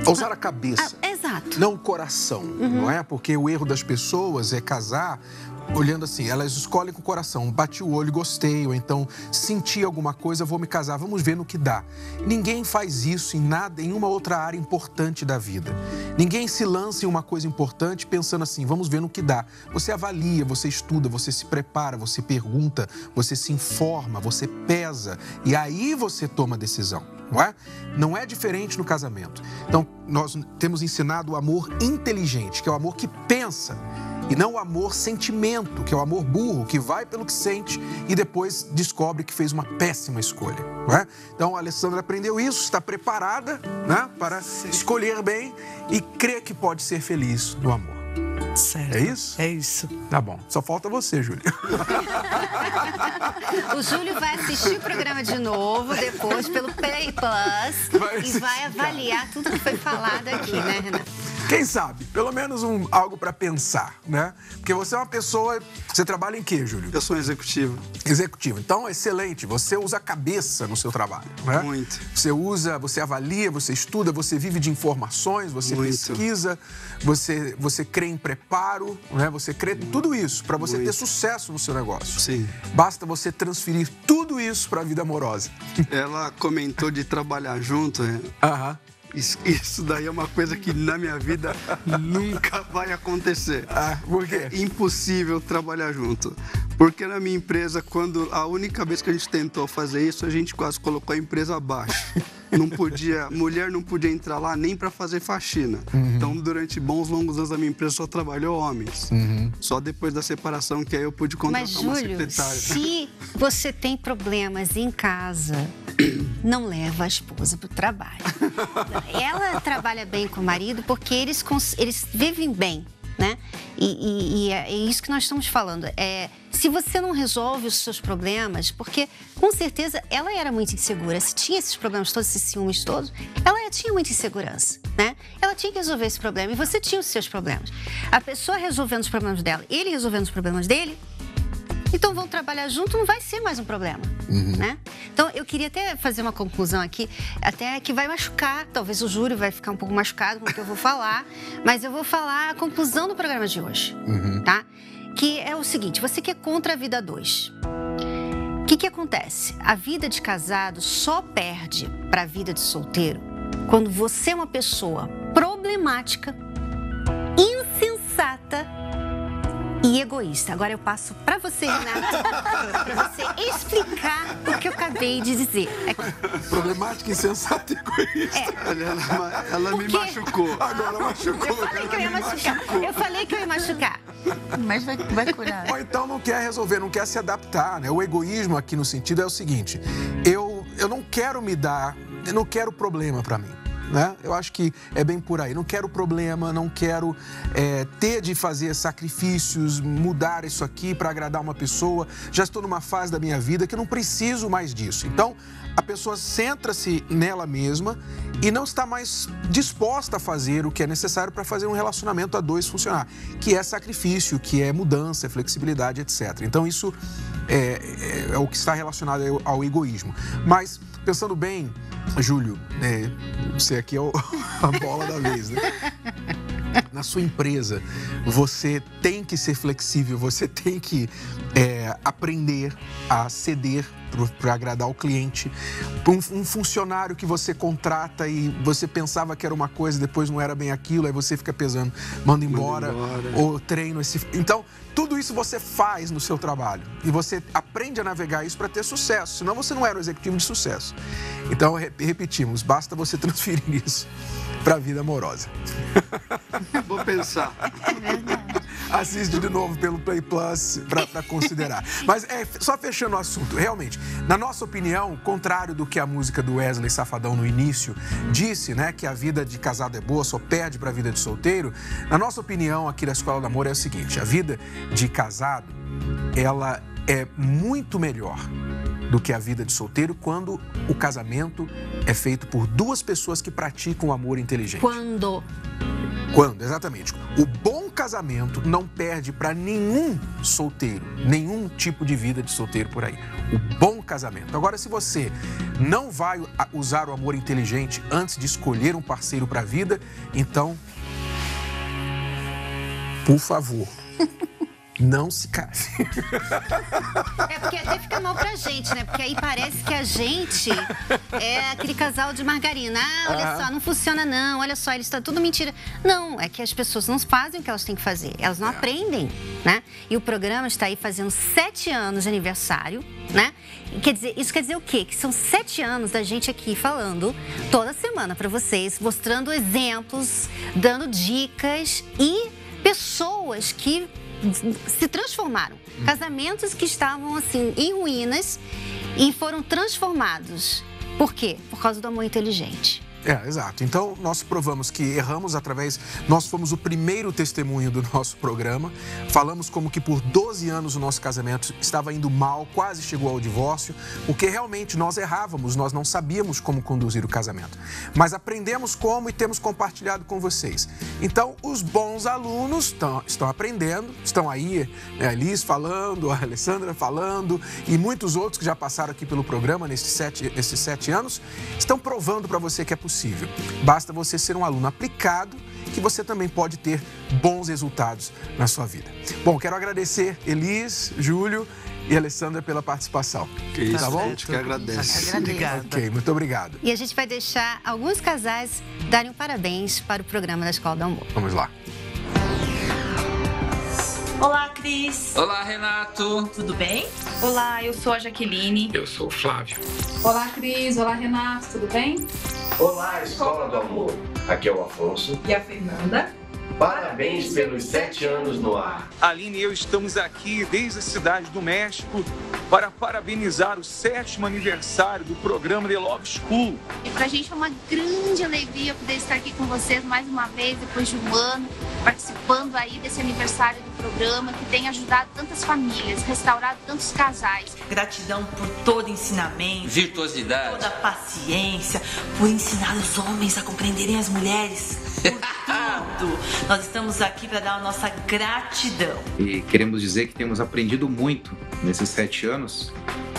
A usar a cabeça. A... Exato. Não o coração, uhum. não é? Porque o erro das pessoas é casar... Olhando assim, elas escolhem com o coração, bati o olho, gostei, ou então senti alguma coisa, vou me casar, vamos ver no que dá. Ninguém faz isso em nada, em uma outra área importante da vida. Ninguém se lança em uma coisa importante pensando assim, vamos ver no que dá. Você avalia, você estuda, você se prepara, você pergunta, você se informa, você pesa, e aí você toma a decisão. Não é? Não é diferente no casamento. Então, nós temos ensinado o amor inteligente, que é o amor que pensa, e não o amor sentimento, que é o amor burro, que vai pelo que sente e depois descobre que fez uma péssima escolha. Não é? Então, a Alessandra aprendeu isso, está preparada, né, para Sim. escolher bem e crer que pode ser feliz no amor. Certo. É isso? É isso. Tá bom. Só falta você, Júlio. O Júlio vai assistir o programa de novo, depois, pelo Play Plus. Vai e vai avaliar tudo que foi falado aqui, né, Renato? Quem sabe? Pelo menos um, algo para pensar, né? Porque você é uma pessoa... Você trabalha em quê, Júlio? Eu sou executivo. Executivo. Então, excelente. Você usa a cabeça no seu trabalho, né? Muito. Você usa, você avalia, você estuda, você vive de informações, você Muito. pesquisa, você, você crê em preparo. Preparo, né? Você crê tudo isso para você Muito. ter sucesso no seu negócio. Sim. Basta você transferir tudo isso para a vida amorosa. Ela comentou de trabalhar junto, né? Aham. Isso, isso daí é uma coisa que na minha vida nunca vai acontecer. Ah, por quê? É impossível trabalhar junto. Porque na minha empresa, quando a única vez que a gente tentou fazer isso, a gente quase colocou a empresa abaixo. Não podia, mulher não podia entrar lá nem para fazer faxina. Uhum. Então, durante bons longos anos, a minha empresa só trabalhou homens. Uhum. Só depois da separação que aí eu pude contratar Mas, uma Júlio, secretária. Se você tem problemas em casa, não leva a esposa pro trabalho. Ela trabalha bem com o marido porque eles, eles vivem bem, né? E, e, e é isso que nós estamos falando. É, se você não resolve os seus problemas, porque com certeza ela era muito insegura, se tinha esses problemas todos, esses ciúmes todos, ela tinha muita insegurança, né? Ela tinha que resolver esse problema e você tinha os seus problemas. A pessoa resolvendo os problemas dela, ele resolvendo os problemas dele, então vão trabalhar junto, não vai ser mais um problema, uhum. né? Então, eu queria até fazer uma conclusão aqui, até que vai machucar, talvez o Júlio vai ficar um pouco machucado com o que eu vou falar, mas eu vou falar a conclusão do programa de hoje, uhum. tá? Que é o seguinte, você que é contra a vida dois, o que que acontece? A vida de casado só perde para a vida de solteiro quando você é uma pessoa problemática, insensata e egoísta. Agora eu passo para você, Renato, para você explicar o que eu acabei de dizer. Problemática, insensata e egoísta. É. Olha, ela ela porque... me machucou. Agora machucou. Eu falei que eu ia machucar. Machucou. Eu falei que eu ia machucar. Mas vai, vai curar. Ou então não quer resolver, não quer se adaptar, né? O egoísmo aqui no sentido é o seguinte, eu, eu não quero me dar, eu não quero problema para mim. Né? Eu acho que é bem por aí. Não quero problema, não quero é, ter de fazer sacrifícios, mudar isso aqui para agradar uma pessoa. Já estou numa fase da minha vida que eu não preciso mais disso. Então, a pessoa centra-se nela mesma e não está mais disposta a fazer o que é necessário para fazer um relacionamento a dois funcionar, que é sacrifício, que é mudança, é flexibilidade, etcétera. Então, isso é, é, é o que está relacionado ao, ao egoísmo. Mas, pensando bem, Júlio, é, você aqui é o, a bola da vez, né? Na sua empresa, você tem que ser flexível, você tem que é, aprender a ceder para agradar o cliente. Um, um funcionário que você contrata e você pensava que era uma coisa, depois não era bem aquilo, aí você fica pesando, manda embora, manda embora. ou treino esse... Então, tudo isso você faz no seu trabalho e você aprende a navegar isso para ter sucesso, senão você não era um executivo de sucesso. Então, repetimos, basta você transferir isso para a vida amorosa. Vou pensar. É verdade. Assiste de novo pelo Play Plus para considerar. Mas é, só fechando o assunto, realmente, na nossa opinião, contrário do que a música do Wesley Safadão no início disse, né, que a vida de casado é boa, só perde para a vida de solteiro, na nossa opinião aqui da Escola do Amor é o seguinte, a vida de casado, ela é muito melhor do que a vida de solteiro quando o casamento é feito por duas pessoas que praticam o amor inteligente. Quando? Quando, exatamente. O bom casamento não perde para nenhum solteiro, nenhum tipo de vida de solteiro por aí. O bom casamento. Agora, se você não vai usar o amor inteligente antes de escolher um parceiro para a vida, então, por favor, não se case. É porque até fica mal pra gente, né? Porque aí parece que a gente é aquele casal de margarina. Ah, olha ah. só, não funciona não, olha só, eles estão tudo mentira. Não, é que as pessoas não fazem o que elas têm que fazer, elas não é. aprendem, né? E o programa está aí fazendo sete anos de aniversário, né? Quer dizer, isso quer dizer o quê? Que são sete anos da gente aqui falando toda semana pra vocês, mostrando exemplos, dando dicas e pessoas que se transformaram. Casamentos que estavam, assim, em ruínas e foram transformados. Por quê? Por causa do amor inteligente. É, exato. Então, nós provamos que erramos através... Nós fomos o primeiro testemunho do nosso programa. Falamos como que por doze anos o nosso casamento estava indo mal, quase chegou ao divórcio, porque realmente nós errávamos, nós não sabíamos como conduzir o casamento. Mas aprendemos como e temos compartilhado com vocês. Então, os bons alunos estão, estão aprendendo, estão aí, né, a Elis falando, a Alessandra falando, e muitos outros que já passaram aqui pelo programa nesses sete, esses sete anos, estão provando para você que é possível. Possível. Basta você ser um aluno aplicado, que você também pode ter bons resultados na sua vida. Bom, quero agradecer Elis, Júlio e Alessandra pela participação. Que isso, tá bom? A gente que agradece. Obrigado. Ok, muito obrigado. E a gente vai deixar alguns casais darem um parabéns para o programa da Escola do Amor. Vamos lá. Olá, Cris. Olá, Renato. Tudo bem? Olá, eu sou a Jaqueline. Eu sou o Flávio. Olá, Cris. Olá, Renato. Tudo bem? Olá, Escola do Amor. Aqui é o Afonso. E a Fernanda. Parabéns pelos sete anos no ar. Aline e eu estamos aqui desde a cidade do México para parabenizar o sétimo aniversário do programa The Love School. E pra gente é uma grande alegria poder estar aqui com vocês mais uma vez, depois de um ano, participando aí desse aniversário do programa que tem ajudado tantas famílias, restaurado tantos casais. Gratidão por todo ensinamento, virtuosidade, por toda a paciência, por ensinar os homens a compreenderem as mulheres, por tudo. Nós estamos aqui para dar a nossa gratidão. E queremos dizer que temos aprendido muito nesses sete anos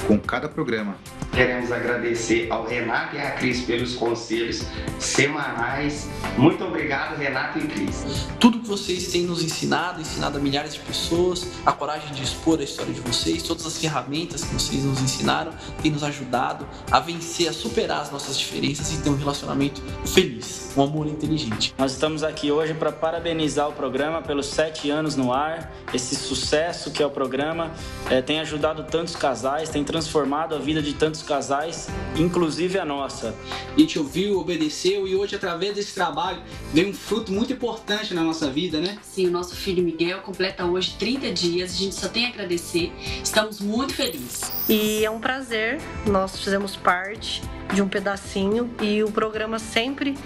com cada programa. Queremos agradecer ao Renato e à Cris pelos conselhos semanais. Muito obrigado, Renato e Cris. Tudo que vocês têm nos ensinado, ensinado a milhares de pessoas, a coragem de expor a história de vocês, todas as ferramentas que vocês nos ensinaram, tem nos ajudado a vencer, a superar as nossas diferenças e ter um relacionamento feliz, um amor inteligente. Nós estamos aqui hoje para parabenizar o programa pelos sete anos no ar. Esse sucesso que é o programa é, tem ajudado tantos casais, tem transformado a vida de tantos casais, inclusive a nossa. A gente ouviu, obedeceu e hoje, através desse trabalho, veio um fruto muito importante na nossa vida, né? Sim, o nosso filho Miguel completa hoje trinta dias, a gente só tem a agradecer, estamos muito felizes. E é um prazer, nós fizemos parte de um pedacinho e o programa sempre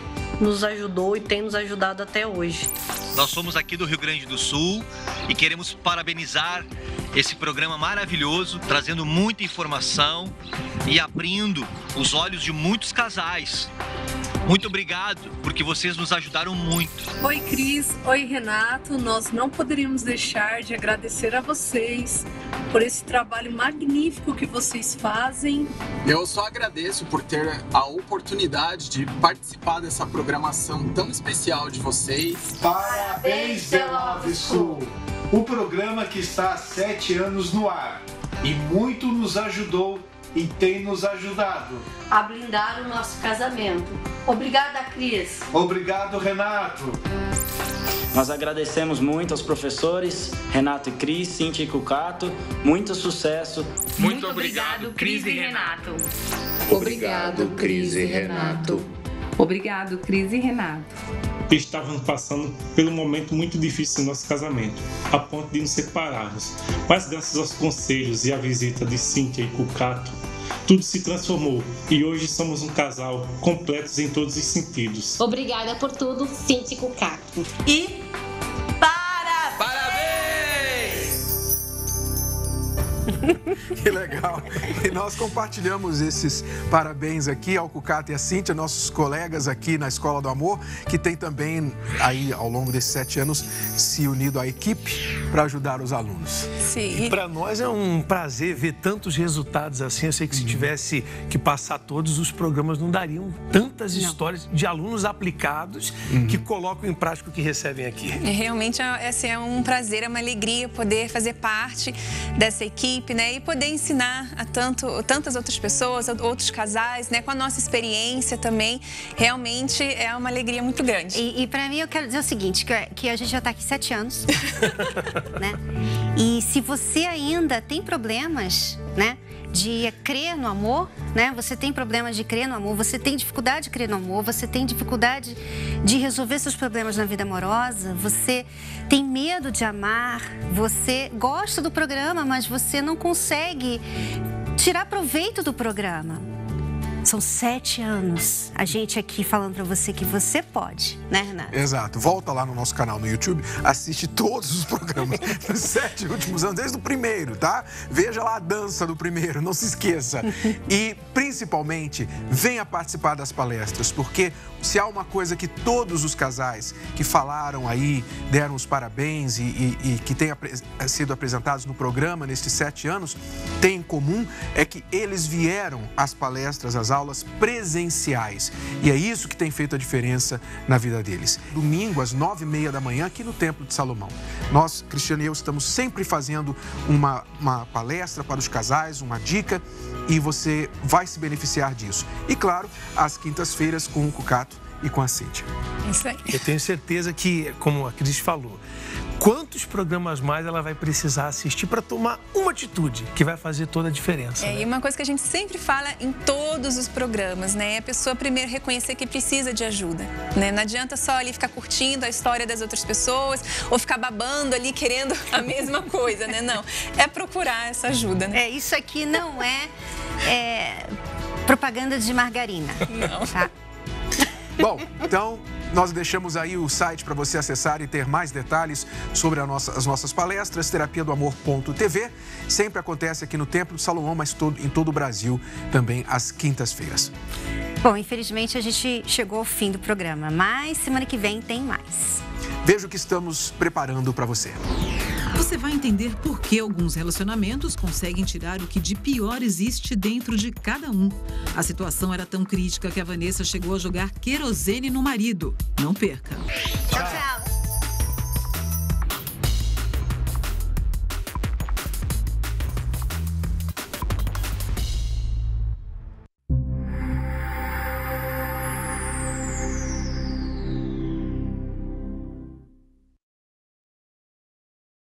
nos ajudou e tem nos ajudado até hoje. Nós somos aqui do Rio Grande do Sul e queremos parabenizar esse programa maravilhoso, trazendo muita informação e abrindo os olhos de muitos casais. Muito obrigado, porque vocês nos ajudaram muito. Oi, Cris. Oi, Renato. Nós não poderíamos deixar de agradecer a vocês por esse trabalho magnífico que vocês fazem. Eu só agradeço por ter a oportunidade de participar dessa programação tão especial de vocês. Parabéns, The Love School! O programa que está há sete anos no ar e muito nos ajudou e tem nos ajudado a blindar o nosso casamento. Obrigada, Cris. Obrigado, Renato. Nós agradecemos muito aos professores Renato e Cris, Cíntia e Cucato. Muito sucesso. Muito, muito obrigado, Cris e Renato. Obrigado, Cris e Renato. Obrigado, Cris e Renato. Estávamos passando pelo momento muito difícil do nosso casamento, a ponto de nos separarmos. Mas graças aos conselhos e à visita de Cíntia e Cucato, tudo se transformou e hoje somos um casal completos em todos os sentidos. Obrigada por tudo, Cíntia e Cucato. E que legal! E nós compartilhamos esses parabéns aqui ao Cucato e à Cíntia, nossos colegas aqui na Escola do Amor, que tem também, aí, ao longo desses sete anos, se unido à equipe para ajudar os alunos. Sim. E para nós é um prazer ver tantos resultados assim. Eu sei que se tivesse que passar todos os programas, não dariam tantas não. histórias de alunos aplicados uhum. que colocam em prática o que recebem aqui. É, realmente assim, é um prazer, é uma alegria poder fazer parte dessa equipe. Né, e poder ensinar a tanto, tantas outras pessoas, a outros casais, né, com a nossa experiência também, realmente é uma alegria muito grande. E, e para mim eu quero dizer o seguinte, que, que a gente já está aqui sete anos, né, e se você ainda tem problemas, né, de crer no amor, né? Você tem problemas de crer no amor, você tem dificuldade de crer no amor, você tem dificuldade de resolver seus problemas na vida amorosa, você tem medo de amar, você gosta do programa, mas você não consegue tirar proveito do programa. São sete anos a gente aqui falando pra você que você pode, né, Renato? Exato. Volta lá no nosso canal no YouTube, assiste todos os programas dos sete últimos anos, desde o primeiro, tá? Veja lá a dança do primeiro, não se esqueça. E, principalmente, venha participar das palestras, porque se há uma coisa que todos os casais que falaram aí, deram os parabéns e, e, e que têm apre sido apresentados no programa nestes sete anos, têm em comum é que eles vieram às palestras, às aulas, aulas presenciais. E é isso que tem feito a diferença na vida deles. Domingo, às nove e meia da manhã, aqui no Templo de Salomão. Nós, Cristiane e eu, estamos sempre fazendo uma, uma palestra para os casais, uma dica, e você vai se beneficiar disso. E, claro, às quintas-feiras com o Cucato e com a Cíntia. Isso aí. Eu tenho certeza que, como a Cris falou, quantos programas mais ela vai precisar assistir para tomar uma atitude que vai fazer toda a diferença. É, né? E uma coisa que a gente sempre fala em todos os programas, né? É a pessoa primeiro reconhecer que precisa de ajuda, né? Não adianta só ali ficar curtindo a história das outras pessoas ou ficar babando ali querendo a mesma coisa, né? Não, é procurar essa ajuda, né? É, isso aqui não é, é propaganda de margarina. Não. Tá? Bom, então nós deixamos aí o site para você acessar e ter mais detalhes sobre a nossa, as nossas palestras, terapia do amor ponto tv. Sempre acontece aqui no Templo de Salomão, mas todo, em todo o Brasil, também às quintas-feiras. Bom, infelizmente a gente chegou ao fim do programa, mas semana que vem tem mais. Veja o que estamos preparando para você. Você vai entender por que alguns relacionamentos conseguem tirar o que de pior existe dentro de cada um. A situação era tão crítica que a Vanessa chegou a jogar querosene no marido. Não perca. Tchau, tchau.